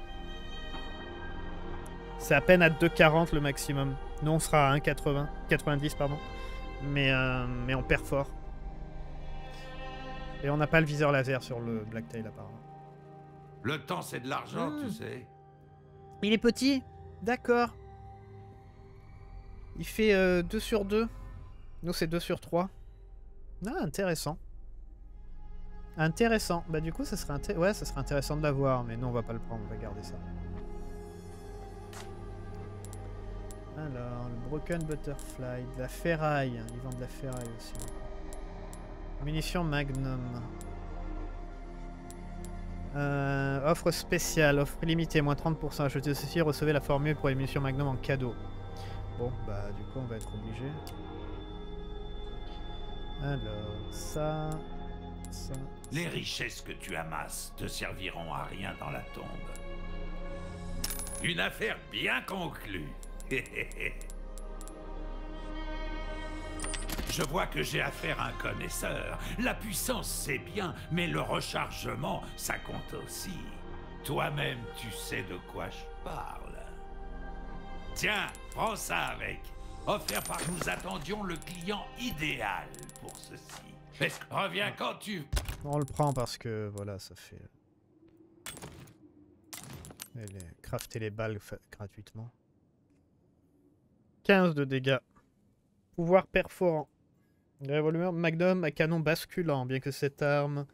C'est à peine à deux quarante le maximum. Nous, on sera à un quatre-vingts, quatre-vingt-dix, pardon. Mais, euh... Mais on perd fort. Et on n'a pas le viseur laser sur le Blacktail, apparemment. Le temps, c'est de l'argent, mmh. tu sais. Il est petit. D'accord. Il fait euh, deux sur deux. Nous, c'est deux sur trois. Ah, intéressant. Intéressant. Bah, du coup, ça serait, inté ouais, ça serait intéressant de l'avoir. Mais non, on va pas le prendre. On va garder ça. Alors, le Broken Butterfly. De la ferraille. Ils vendent de la ferraille aussi. Munitions Magnum. Euh, offre spéciale, offre illimitée, moins trente pour cent. Achetez ceci, recevez la formule pour les munitions Magnum en cadeau. Bon, bah du coup on va être obligé. Alors, ça... ça... Les richesses que tu amasses te serviront à rien dans la tombe. Une affaire bien conclue. Je vois que j'ai affaire à un connaisseur. La puissance, c'est bien, mais le rechargement, ça compte aussi. Toi-même, tu sais de quoi je parle. Tiens, prends ça avec. Offert par nous attendions le client idéal pour ceci. Reviens quand tu... On le prend parce que, voilà, ça fait... Et les... crafter les balles gratuitement. quinze de dégâts. Pouvoir perforant. Le revolver Magnum à canon basculant, bien que cette arme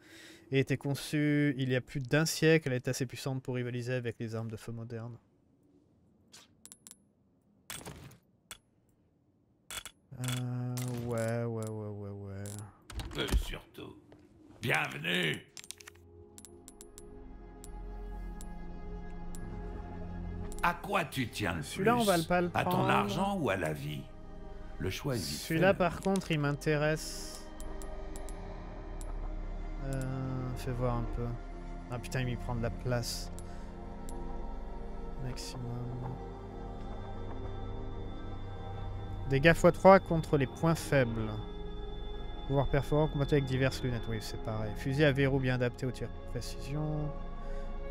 ait été conçue il y a plus d'un siècle, elle est assez puissante pour rivaliser avec les armes de feu modernes. Euh, ouais, ouais, ouais, ouais, ouais. Euh, surtout. Bienvenue. À quoi tu tiens le plus ? Celui-là, on va pas le prendre. À ton argent ou à la vie ? Le choix est vite fait. Celui-là, par contre, il m'intéresse. Euh, fais voir un peu. Ah putain, il m'y prend de la place. Maximum. Dégâts fois trois contre les points faibles. Pouvoir perforant combattu avec diverses lunettes. Oui, c'est pareil. Fusil à verrou bien adapté au tir de précision.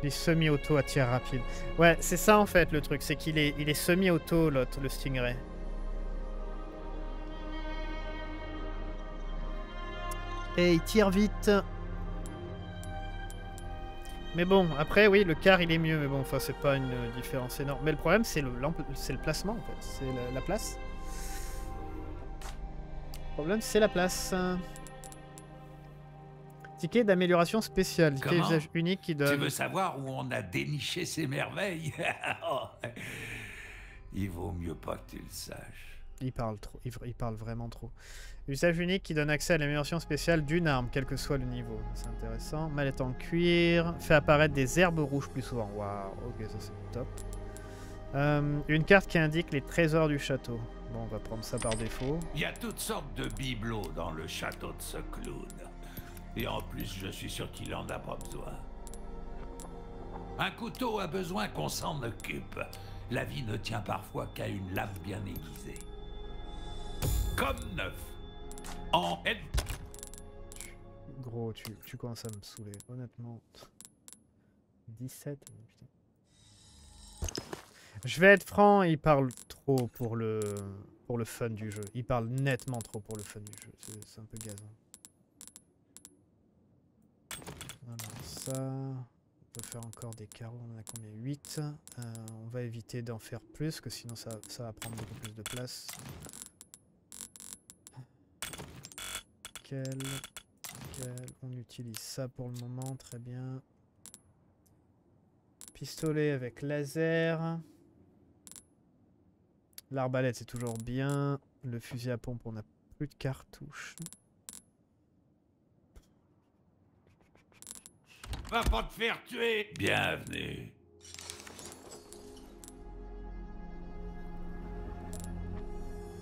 Puis semi-auto à tir rapide. Ouais, c'est ça en fait le truc. C'est qu'il est, il est semi-auto, l'autre, le Stingray. Et il tire vite. Mais bon, après, oui, le car, il est mieux. Mais bon, enfin, c'est pas une différence énorme. Mais le problème, c'est le, le placement, en fait. C'est la, la place. Le problème, c'est la place. Ticket d'amélioration spéciale. Ticket d'usage unique qui donne... Tu veux savoir où on a déniché ces merveilles? Il vaut mieux pas que tu le saches. Il parle trop, il parle vraiment trop. Usage unique qui donne accès à l'amélioration spéciale d'une arme, quel que soit le niveau. C'est intéressant. Mallette en cuir, fait apparaître des herbes rouges plus souvent. Waouh, ok, ça c'est top. Euh, une carte qui indique les trésors du château. Bon, on va prendre ça par défaut. Il y a toutes sortes de bibelots dans le château de ce clown. Et en plus, je suis sûr qu'il en a pas besoin. Un couteau a besoin qu'on s'en occupe. La vie ne tient parfois qu'à une lame bien aiguisée. Comme neuf. En N. Gros, tu, tu commences à me saouler, honnêtement. dix-sept. Putain. Je vais être franc, il parle trop pour le pour le fun du jeu. Il parle nettement trop pour le fun du jeu. C'est un peu gazant. Alors ça... On peut faire encore des carreaux. On en a combien? Huit. Euh, on va éviter d'en faire plus, parce que sinon ça, ça va prendre beaucoup plus de place. Quel... On utilise ça pour le moment, très bien. Pistolet avec laser. L'arbalète c'est toujours bien. Le fusil à pompe, on n'a plus de cartouches. Va pas te faire tuer. Bienvenue.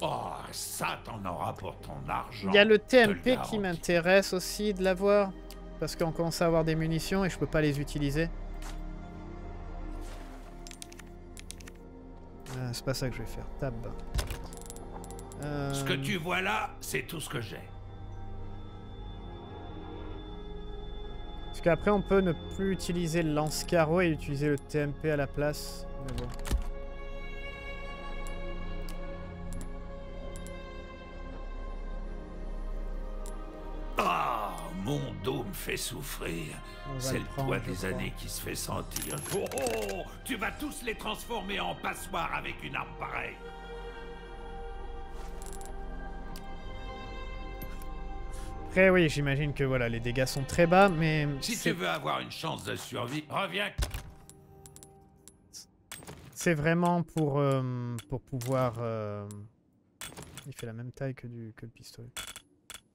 Oh, ça t'en auras pour ton argent. Il y a le T M P qui m'intéresse aussi de l'avoir. Parce qu'on commence à avoir des munitions et je peux pas les utiliser. Euh, c'est pas ça que je vais faire. Tab. Euh... Ce que tu vois là, c'est tout ce que j'ai. Parce qu'après on peut ne plus utiliser le lance-carreau et utiliser le T M P à la place. Mais bon. Mon dos me fait souffrir. C'est le poids des années qui se fait sentir. Oh, oh, tu vas tous les transformer en passoires avec une arme pareille. Après, oui, j'imagine que voilà, les dégâts sont très bas, mais... Si tu veux avoir une chance de survie, reviens. C'est vraiment pour, euh, pour pouvoir... Euh... Il fait la même taille que, du, que le pistolet.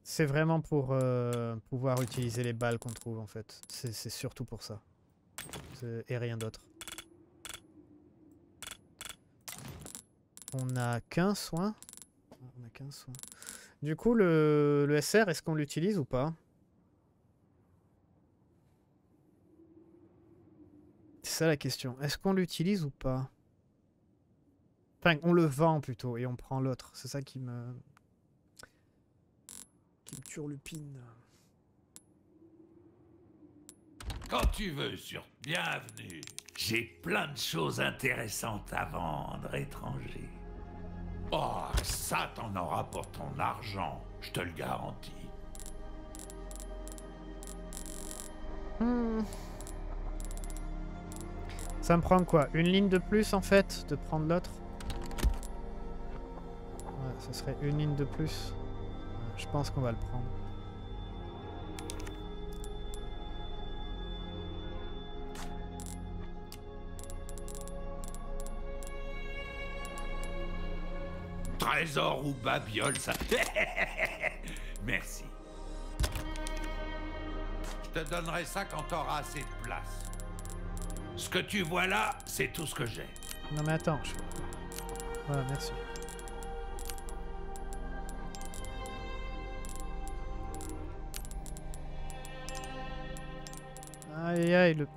C'est vraiment pour euh, pouvoir utiliser les balles qu'on trouve en fait. C'est surtout pour ça. Et rien d'autre. On n'a qu'un soin. On a qu'un soin. Du coup, le, le S R, est-ce qu'on l'utilise ou pas? C'est ça la question. Est-ce qu'on l'utilise ou pas? Enfin, on le vend plutôt et on prend l'autre. C'est ça qui me... qui me turlupine. Quand tu veux, sur bienvenue. J'ai plein de choses intéressantes à vendre, étranger. Oh, ça t'en auras pour ton argent, je te le garantis. Hmm. Ça me prend quoi? Une ligne de plus, en fait, de prendre l'autre? Ouais, ce serait une ligne de plus. Je pense qu'on va le prendre. Trésor ou babiole, ça... Merci. Je te donnerai ça quand t'auras assez de place. Ce que tu vois là, c'est tout ce que j'ai. Non mais attends, je... Voilà, merci. Aïe aïe le...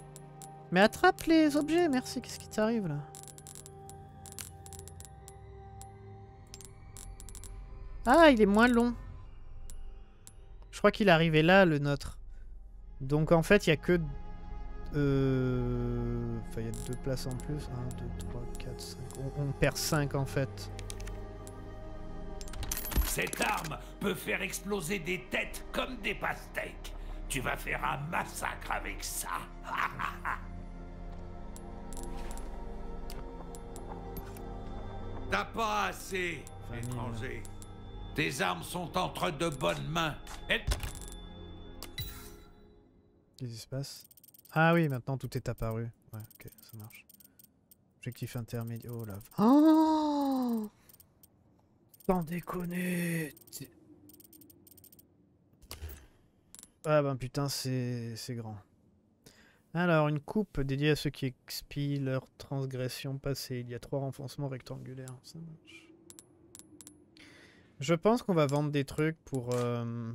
Mais attrape les objets, merci, qu'est-ce qui t'arrive là? Ah, il est moins long. Je crois qu'il est arrivé là, le nôtre. Donc en fait, il n'y a que... Euh... Enfin, il y a deux places en plus. un, deux, trois, quatre, cinq... On, on perd cinq en fait. Cette arme peut faire exploser des têtes comme des pastèques. Tu vas faire un massacre avec ça. T'as pas assez, étranger. Tes armes sont entre de bonnes mains. Et... Qu'est-ce qui se passe? Ah oui, maintenant tout est apparu. Ouais, ok, ça marche. Objectif intermédiaire. Oh là. Oh, sans déconner. Ah ben putain, c'est grand. Alors, une coupe dédiée à ceux qui expient leur transgression passée. Il y a trois renfoncements rectangulaires. Ça marche. Je pense qu'on va vendre des trucs pour... Euh...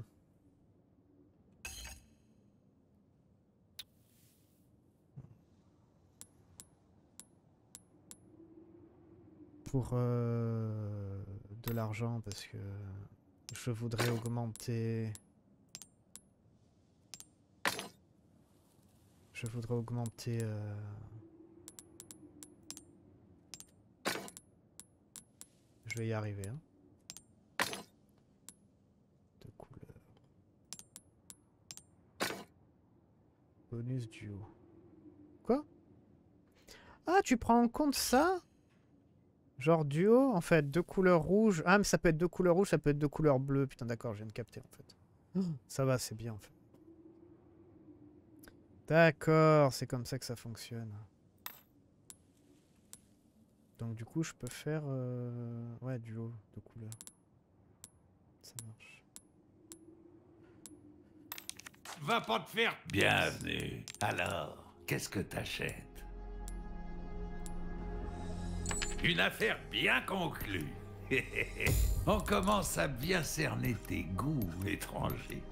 Pour euh... de l'argent, parce que je voudrais augmenter... Je voudrais augmenter... Euh... Je vais y arriver. Hein. De couleur. Bonus du haut. Quoi? Ah, tu prends en compte ça? Genre duo, en fait, deux couleurs rouges. Ah, mais ça peut être deux couleurs rouges, ça peut être deux couleurs bleues. Putain, d'accord, je viens de capter, en fait. Mmh. Ça va, c'est bien, en fait. D'accord, c'est comme ça que ça fonctionne. Donc, du coup, je peux faire... Euh... Ouais, duo, deux couleurs. Ça marche. Va pas te faire... Bienvenue. Alors, qu'est-ce que t'achètes? Une affaire bien conclue. On commence à bien cerner tes goûts étrangers.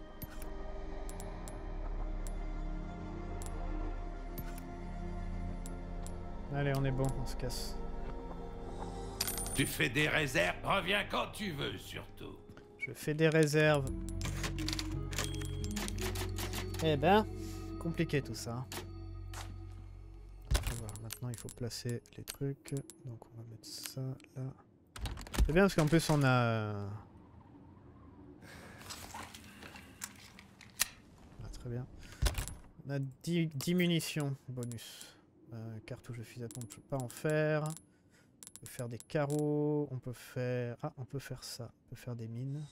Allez, on est bon, on se casse. Tu fais des réserves, reviens quand tu veux surtout. Je fais des réserves. Eh ben, compliqué tout ça. Maintenant, il faut placer les trucs. Donc, on va mettre ça là. C'est bien parce qu'en plus, on a... Ah, très bien. On a dix, dix munitions bonus. Euh, cartouche de fusil à pompe, je ne peux pas en faire. On peut faire des carreaux. On peut faire... Ah, on peut faire ça. On peut faire des mines.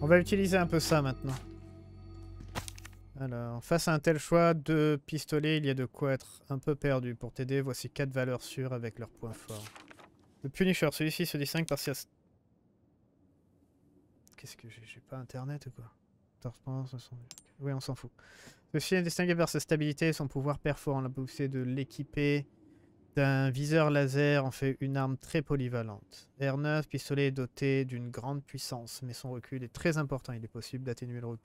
On va utiliser un peu ça maintenant. Alors, face à un tel choix de pistolets, il y a de quoi être un peu perdu. Pour t'aider, voici quatre valeurs sûres avec leurs points forts. Le Punisher, celui-ci se distingue par si... Qu'est-ce que j'ai? J'ai pas internet ou quoi? Oui, on s'en fout. Ceci est distingué par sa stabilité et son pouvoir perforant. La possibilité de l'équiper d'un viseur laser en fait une arme très polyvalente. R neuf, pistolet est doté d'une grande puissance, mais son recul est très important. Il est possible d'atténuer le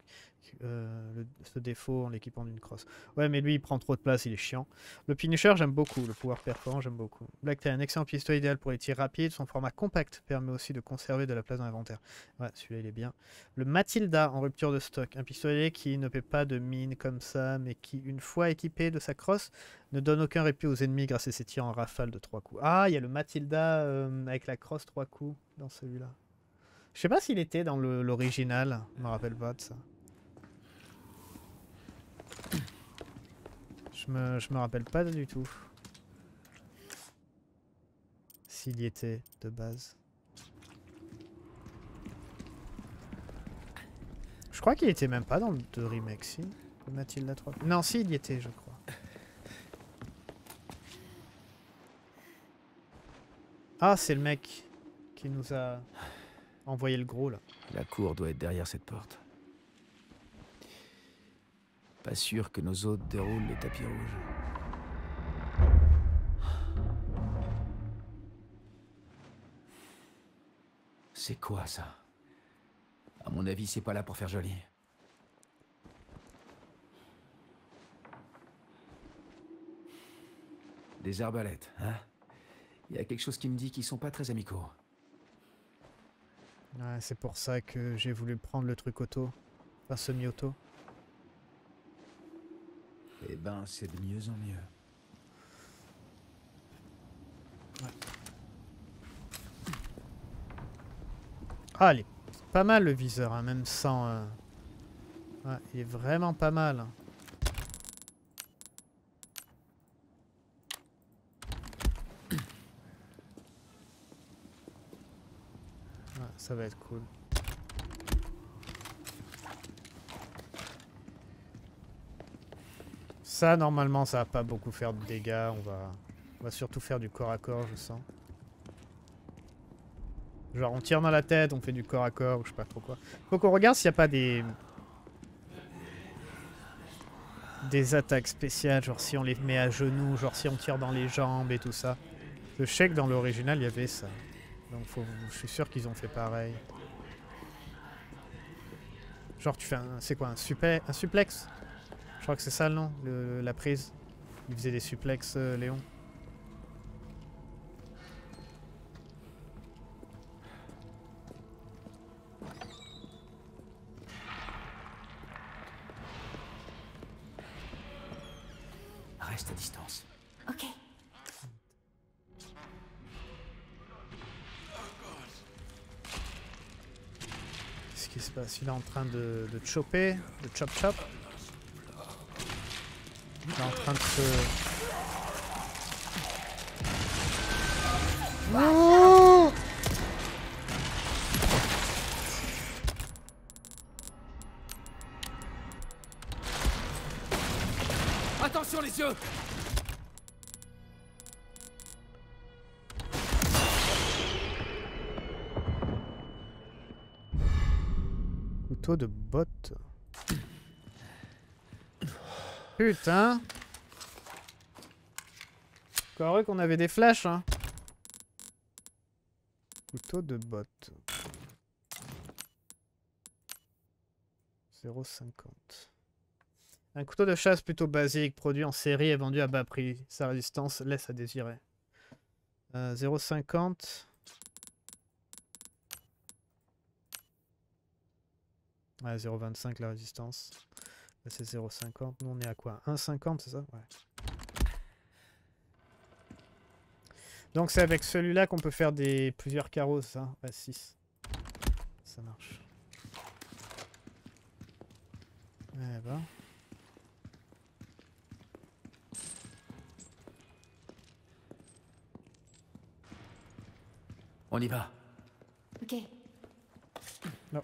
euh, le, ce défaut en l'équipant d'une crosse. Ouais, mais lui, il prend trop de place, il est chiant. Le Punisher, j'aime beaucoup. Le pouvoir perforant, j'aime beaucoup. Blacktail, un excellent pistolet idéal pour les tirs rapides. Son format compact permet aussi de conserver de la place dans l'inventaire. Ouais, celui-là, il est bien. Le Matilda, en rupture de stock. Un pistolet qui ne paie pas de mine comme ça, mais qui, une fois équipé de sa crosse, ne donne aucun répit aux ennemis grâce à ses tirs en rafale de trois coups. Ah, il y a le Matilda euh, avec la crosse trois coups dans celui-là. Je sais pas s'il était dans l'original, je me rappelle pas de ça. Je me, je me rappelle pas du tout s'il y était de base. Je crois qu'il était même pas dans le de remake, si. Le Matilda trois coups. Non, si, il y était, je crois. Ah, c'est le mec qui nous a envoyé le gros, là. La cour doit être derrière cette porte. Pas sûr que nos hôtes déroulent le tapis rouge. C'est quoi, ça? À mon avis, c'est pas là pour faire joli. Des arbalètes, hein? Il y a quelque chose qui me dit qu'ils sont pas très amicaux. Ouais, c'est pour ça que j'ai voulu prendre le truc auto. Enfin, semi-auto. Eh ben, c'est de mieux en mieux. Ouais. Ah, il est pas mal le viseur, hein, même sans... Euh... Ouais, il est vraiment pas mal. Hein. Ça va être cool. Ça, normalement, ça va pas beaucoup faire de dégâts. On va, on va surtout faire du corps à corps, je sens. Genre on tire dans la tête, on fait du corps à corps ou je sais pas trop quoi. Faut qu'on regarde s'il n'y a pas des... des attaques spéciales, genre si on les met à genoux, genre si on tire dans les jambes et tout ça. Je sais que dans l'original il y avait ça. Donc faut... je suis sûr qu'ils ont fait pareil. Genre tu fais un... c'est quoi un, super... un suplex? Je crois que c'est ça le nom, le... la prise. Il faisait des suplexes, euh, Léon. Reste à distance. Ok. Qu'est-ce qui se passe? Il est en train de, de choper, de chop chop. Il est en train de se... Oh, attention les yeux. Couteau de botte. Putain! Encore heureux qu'on avait des flashs, hein! Couteau de botte. zéro virgule cinquante. Un couteau de chasse plutôt basique, produit en série et vendu à bas prix. Sa résistance laisse à désirer. Euh, zéro virgule cinquante. Ouais, zéro virgule vingt-cinq la résistance. C'est zéro virgule cinquante. Nous on est à quoi? un virgule cinquante, c'est ça? Ouais. Donc c'est avec celui-là qu'on peut faire des plusieurs carrosses, ça. Hein. À six. Ça marche. Eh ben. On y va. Ok. Non.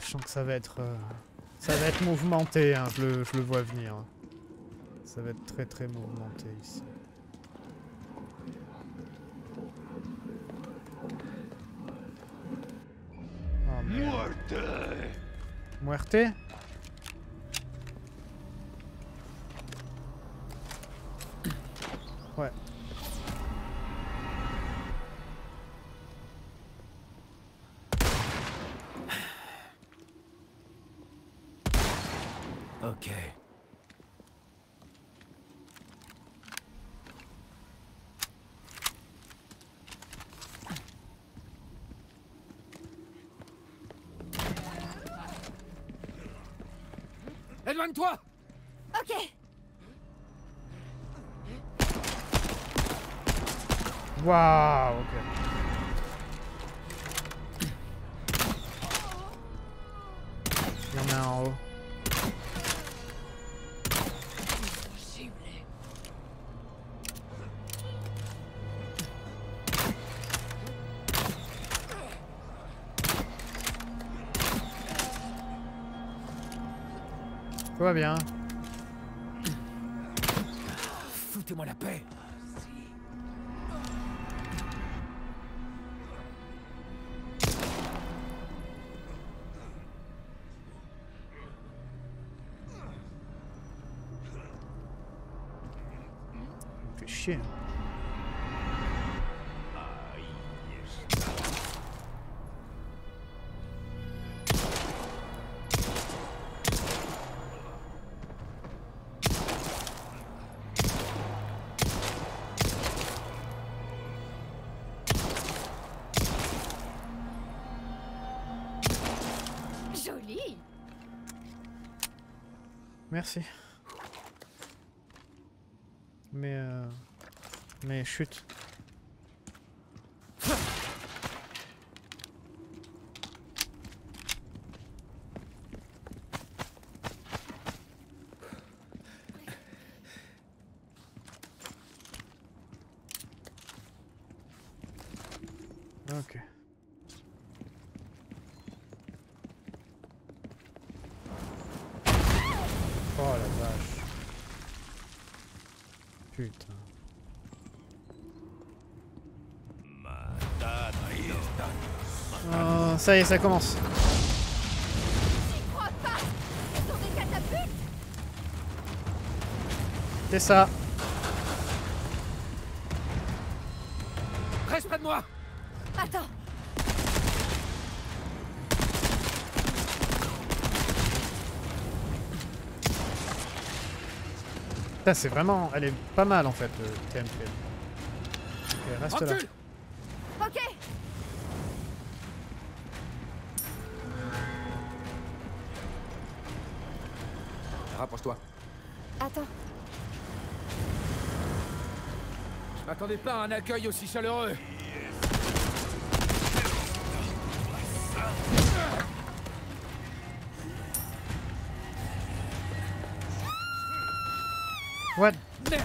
Je sens que ça va être, euh, ça va être mouvementé, hein, je, le, je le vois venir. Hein. Ça va être très très mouvementé ici. Oh, Muerte. Muerte. Ouais. Ok. Éloigne-toi! Ok. Waouh, ok. Tout va bien. Foutez-moi la paix. Fais chier. Merci. Mais euh... mais chute. Ok. Oh la vache. Putain. Oh, ça y est, ça commence. C'est ça. Reste près de moi. Attends. Ça c'est vraiment, elle est pas mal en fait, le T M P. Ok, reste là. Ok. Rapproche-toi. Attends. Attendez pas un accueil aussi chaleureux. What? Merde.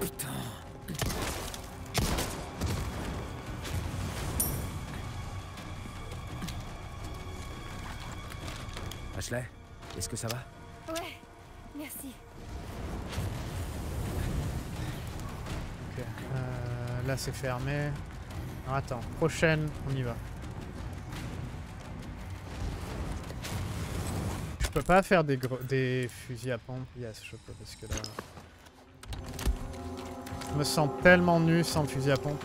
Putain. Ashley, est-ce que ça va? Ouais, merci. Ok, euh, là c'est fermé. Non, attends, prochaine, on y va. Je peux pas faire des, gros, des fusils à pompe. Yes, je peux parce que là... Je me sens tellement nu sans fusil à pompe.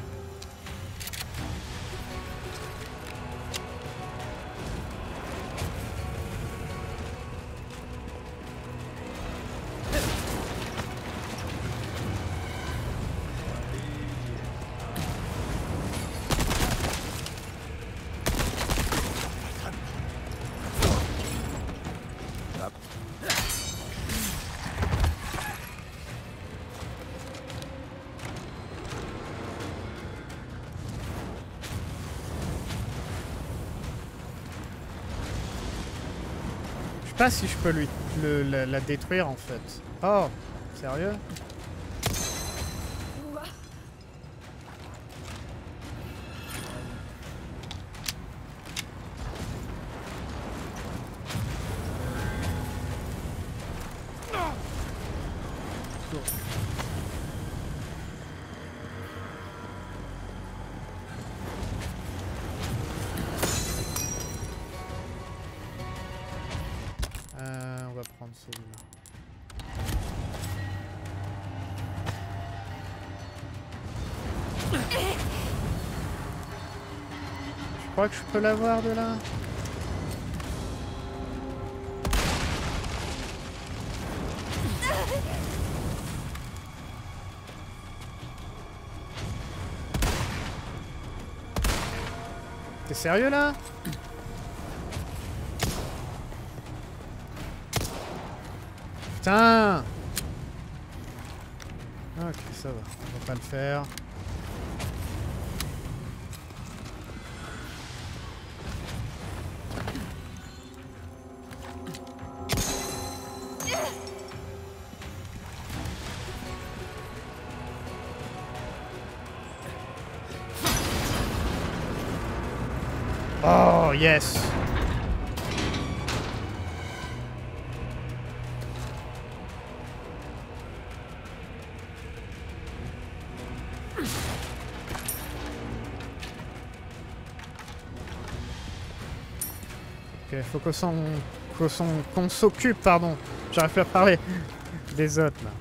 Je sais pas si je peux lui le, la, la détruire en fait. Oh, sérieux? Je crois que je peux l'avoir de là. T'es sérieux là? Putain! Ok, ça va, on va pas le faire. Oh yes. Ok, faut qu'on s'en... qu'on s'occupe, pardon. J'arrive plus à parler des autres là.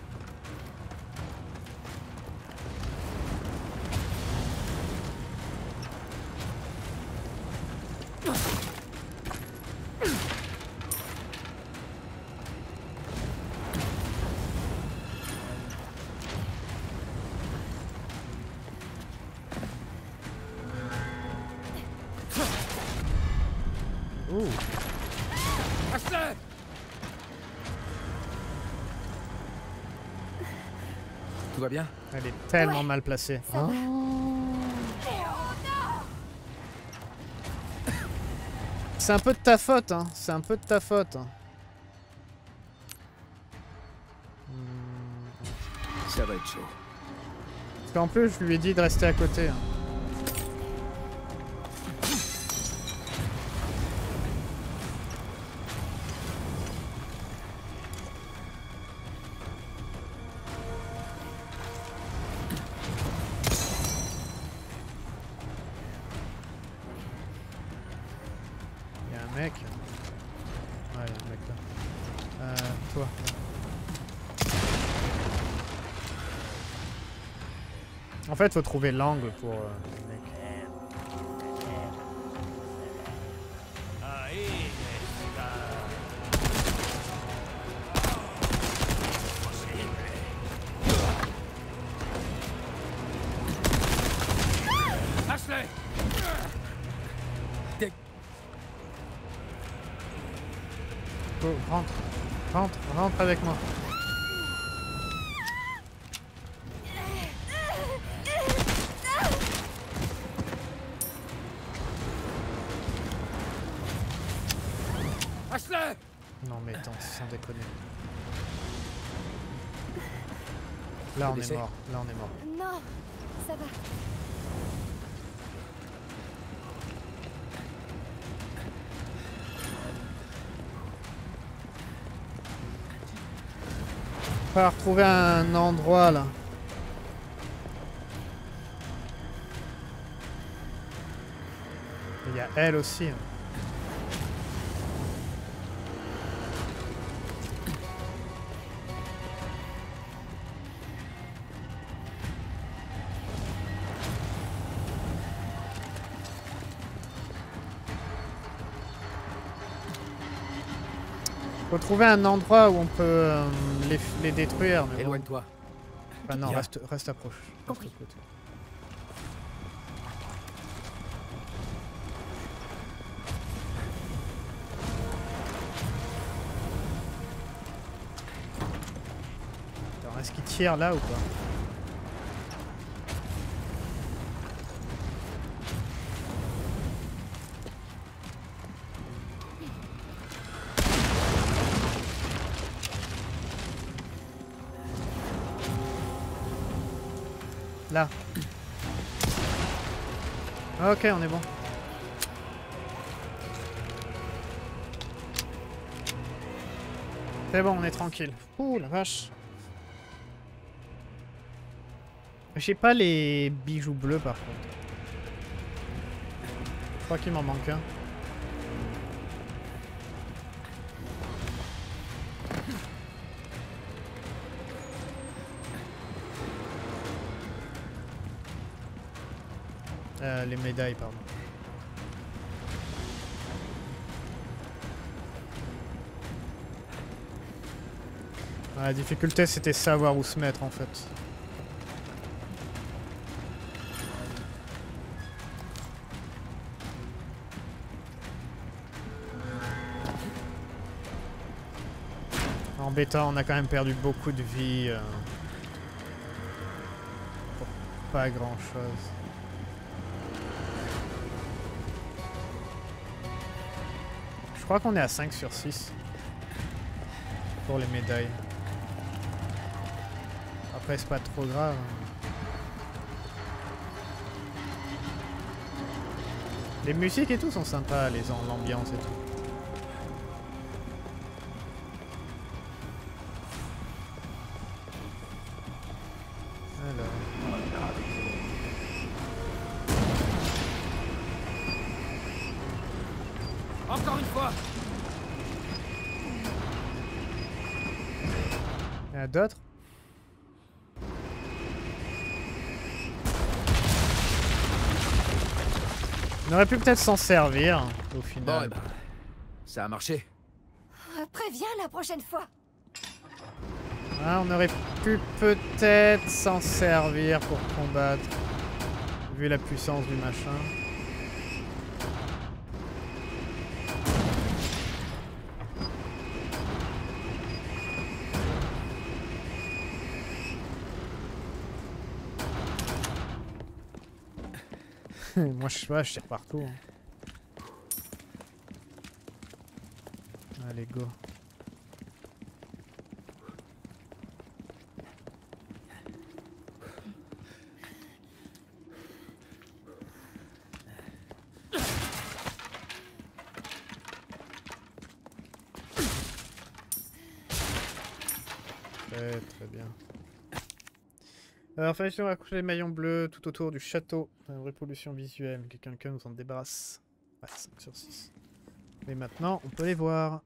Tout va bien? Elle est tellement ouais, mal placée. Hein? C'est un peu de ta faute, hein. C'est un peu de ta faute. Hein. ça va être chaud. Parce qu'en plus, je lui ai dit de rester à côté. En fait, faut trouver l'angle pour. Euh, mec. Oh, rentre, rentre, rentre avec moi. Là on est mort, là on est mort. Non, ça va. On va retrouver un endroit là. Il y a elle aussi. Hein. Faut trouver un endroit où on peut euh, les, les détruire. Mais éloigne-toi. Bon. Enfin, non, reste, reste approche. Compris. Attends, est-ce qu'il tire là ou pas? Là. Ok, on est bon. C'est bon, on est tranquille. Ouh la vache. J'ai pas les bijoux bleus par contre. Je crois qu'il m'en manque un. Euh, les médailles, pardon. La difficulté, c'était savoir où se mettre, en fait. En bêta, on a quand même perdu beaucoup de vie. Euh, pour pas grand-chose. Je crois qu'on est à cinq sur six pour les médailles. Après c'est pas trop grave. Les musiques et tout sont sympas, les l'ambiance et tout. D'autres. On aurait pu peut-être s'en servir au final. Bon, ça a marché. Préviens la prochaine fois. Ah, on aurait pu peut-être s'en servir pour combattre vu la puissance du machin. Moi je sais pas, je tire partout. Hein. Allez, go. Très très bien. Alors, enfin, on va coucher les maillons bleus tout autour du château. Une vraie pollution visuelle, que quelqu'un nous en débarrasse. Ouais, cinq sur six. Mais maintenant, on peut les voir.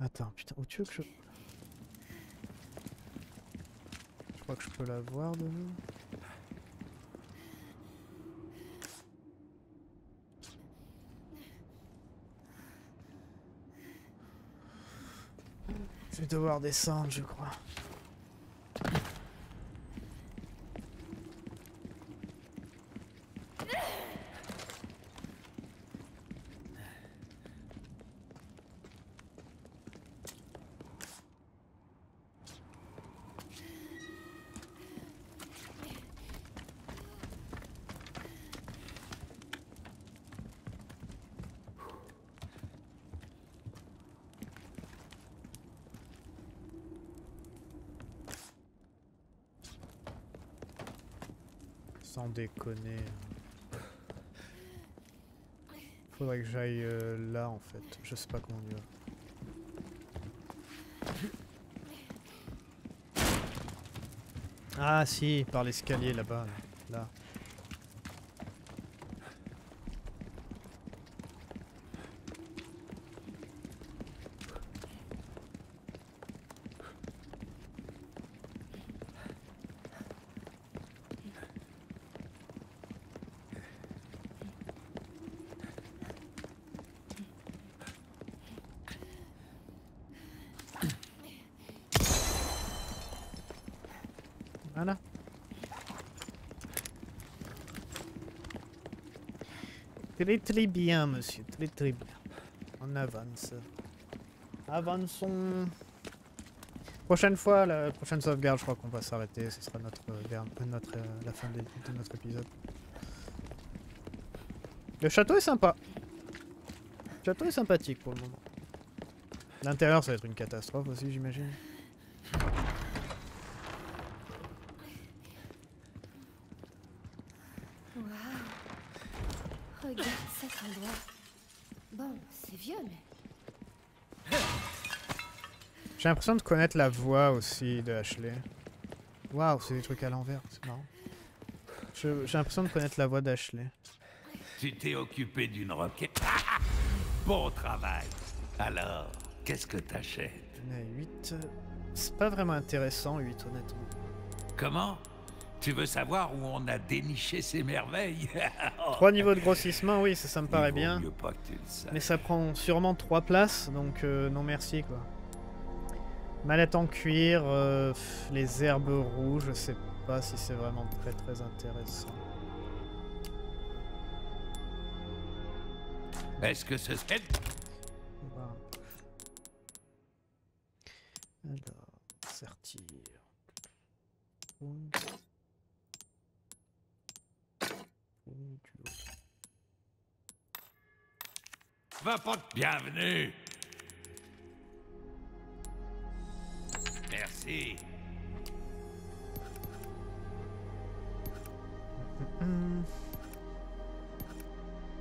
Attends, putain, où tu veux que je... Je crois que je peux la voir de nous. Je vais devoir descendre, je crois. Sans déconner. Faudrait que j'aille euh, là en fait. Je sais pas comment on y va. Ah si, par l'escalier là-bas. Là. Là. Voilà. Très très bien, monsieur. Très très bien. On avance. Avançons. Prochaine fois, la prochaine sauvegarde, je crois qu'on va s'arrêter. Ce sera notre, euh, notre euh, la fin de, de notre épisode. Le château est sympa. Le château est sympathique pour le moment. L'intérieur, ça va être une catastrophe aussi, j'imagine. J'ai l'impression de connaître la voix aussi de Ashley. Waouh, c'est des trucs à l'envers, c'est marrant. J'ai l'impression de connaître la voix d'Ashley. Tu t'es occupé d'une roquette. Bon travail. Alors, qu'est-ce que t'achètes? huit. C'est pas vraiment intéressant, huit, honnêtement. Comment? Tu veux savoir où on a déniché ces merveilles? Trois niveaux de grossissement, oui, ça, ça me paraît bien. Mais ça prend sûrement trois places, donc euh, non merci, quoi. Mallette en cuir, euh, pff, les herbes rouges, je sais pas si c'est vraiment très très intéressant. Est-ce que ce serait... Voilà. Alors, sortir. Va pas te bienvenue. Merci.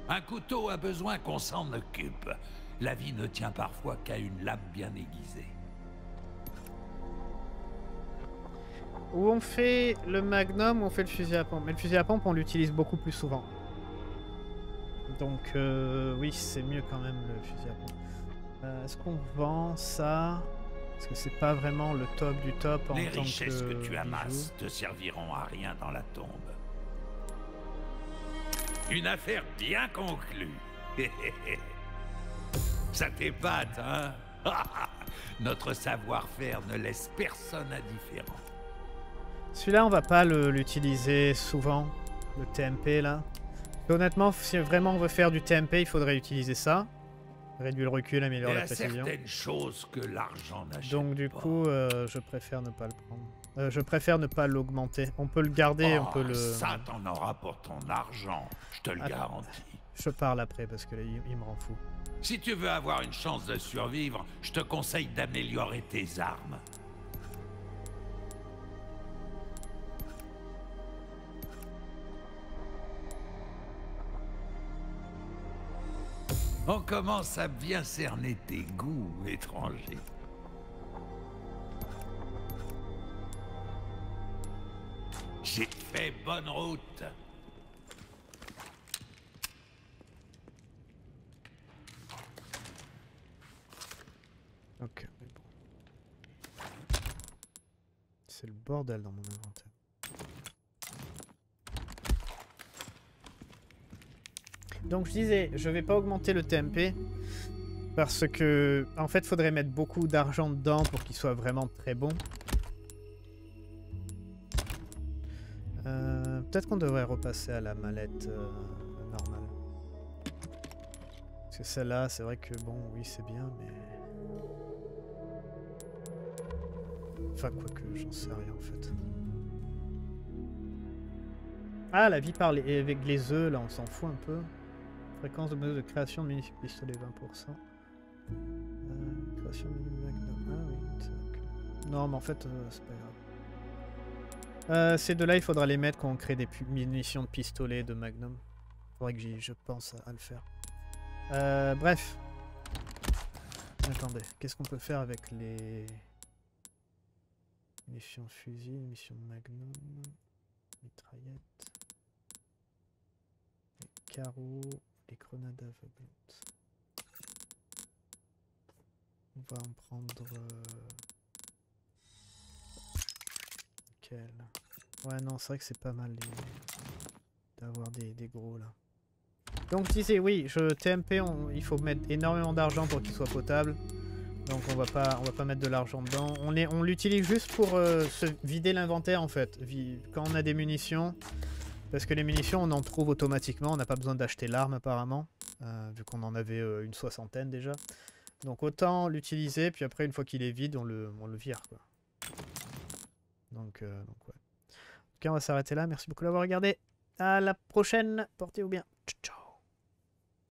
Un couteau a besoin qu'on s'en occupe. La vie ne tient parfois qu'à une lame bien aiguisée. Où on fait le magnum, ou on fait le fusil à pompe. Mais le fusil à pompe, on l'utilise beaucoup plus souvent. Donc euh, oui, c'est mieux quand même le fusil à pompe. Euh, Est-ce qu'on vend ça? Parce que c'est pas vraiment le top du top en tant que... Les richesses que tu amasses te serviront à rien dans la tombe. Une affaire bien conclue. Ça t'épate, hein? Notre savoir-faire ne laisse personne indifférent. Celui-là, on va pas l'utiliser souvent, le T M P là. Et honnêtement, si vraiment on veut faire du T M P, il faudrait utiliser ça. Réduire le recul, améliorer la précision. Certaines choses que l'argent n'achète pas. Donc du coup, euh, je préfère ne pas le prendre. Euh, je préfère ne pas l'augmenter. On peut le garder, oh, on peut le... Ça, t'en auras pour ton argent, je te le Attends, garantis. Je parle après parce que là, il, il me rend fou. Si tu veux avoir une chance de survivre, je te conseille d'améliorer tes armes. On commence à bien cerner tes goûts, étrangers. J'ai fait bonne route. Ok, mais bon. C'est le bordel dans mon inventaire. Donc je disais, je vais pas augmenter le T M P parce que en fait faudrait mettre beaucoup d'argent dedans pour qu'il soit vraiment très bon. Euh, peut-être qu'on devrait repasser à la mallette euh, normale. Parce que celle-là, c'est vrai que bon, oui c'est bien, mais... Enfin quoique, j'en sais rien en fait. Ah, la vie par les... avec les œufs, là on s'en fout un peu. Fréquence de mode de création de magnifique pistolet vingt pour cent. Euh, création de magnum. Ah oui. Non, mais en fait, euh, c'est pas grave. Euh, ces deux-là, il faudra les mettre quand on crée des munitions de pistolet de magnum. Faudrait que j'y, je pense à, à le faire. Euh, bref. Attendez, qu'est-ce qu'on peut faire avec les. Munitions fusil, munitions magnum, mitraillette, les carreaux. Les grenades aveuglantes. On va en prendre... Nickel. Ouais non, c'est vrai que c'est pas mal les... d'avoir des, des gros là. Donc je disais oui, je T M P, on, il faut mettre énormément d'argent pour qu'il soit potable. Donc on va pas, on va pas mettre de l'argent dedans. On, les, on l'utilise juste pour euh, se vider l'inventaire en fait. Quand on a des munitions... Parce que les munitions, on en trouve automatiquement, on n'a pas besoin d'acheter l'arme apparemment, euh, vu qu'on en avait euh, une soixantaine déjà. Donc autant l'utiliser, puis après une fois qu'il est vide, on le, on le vire, quoi. Donc, euh, donc ouais. En tout cas, on va s'arrêter là. Merci beaucoup d'avoir regardé. À la prochaine. Portez-vous bien. Ciao.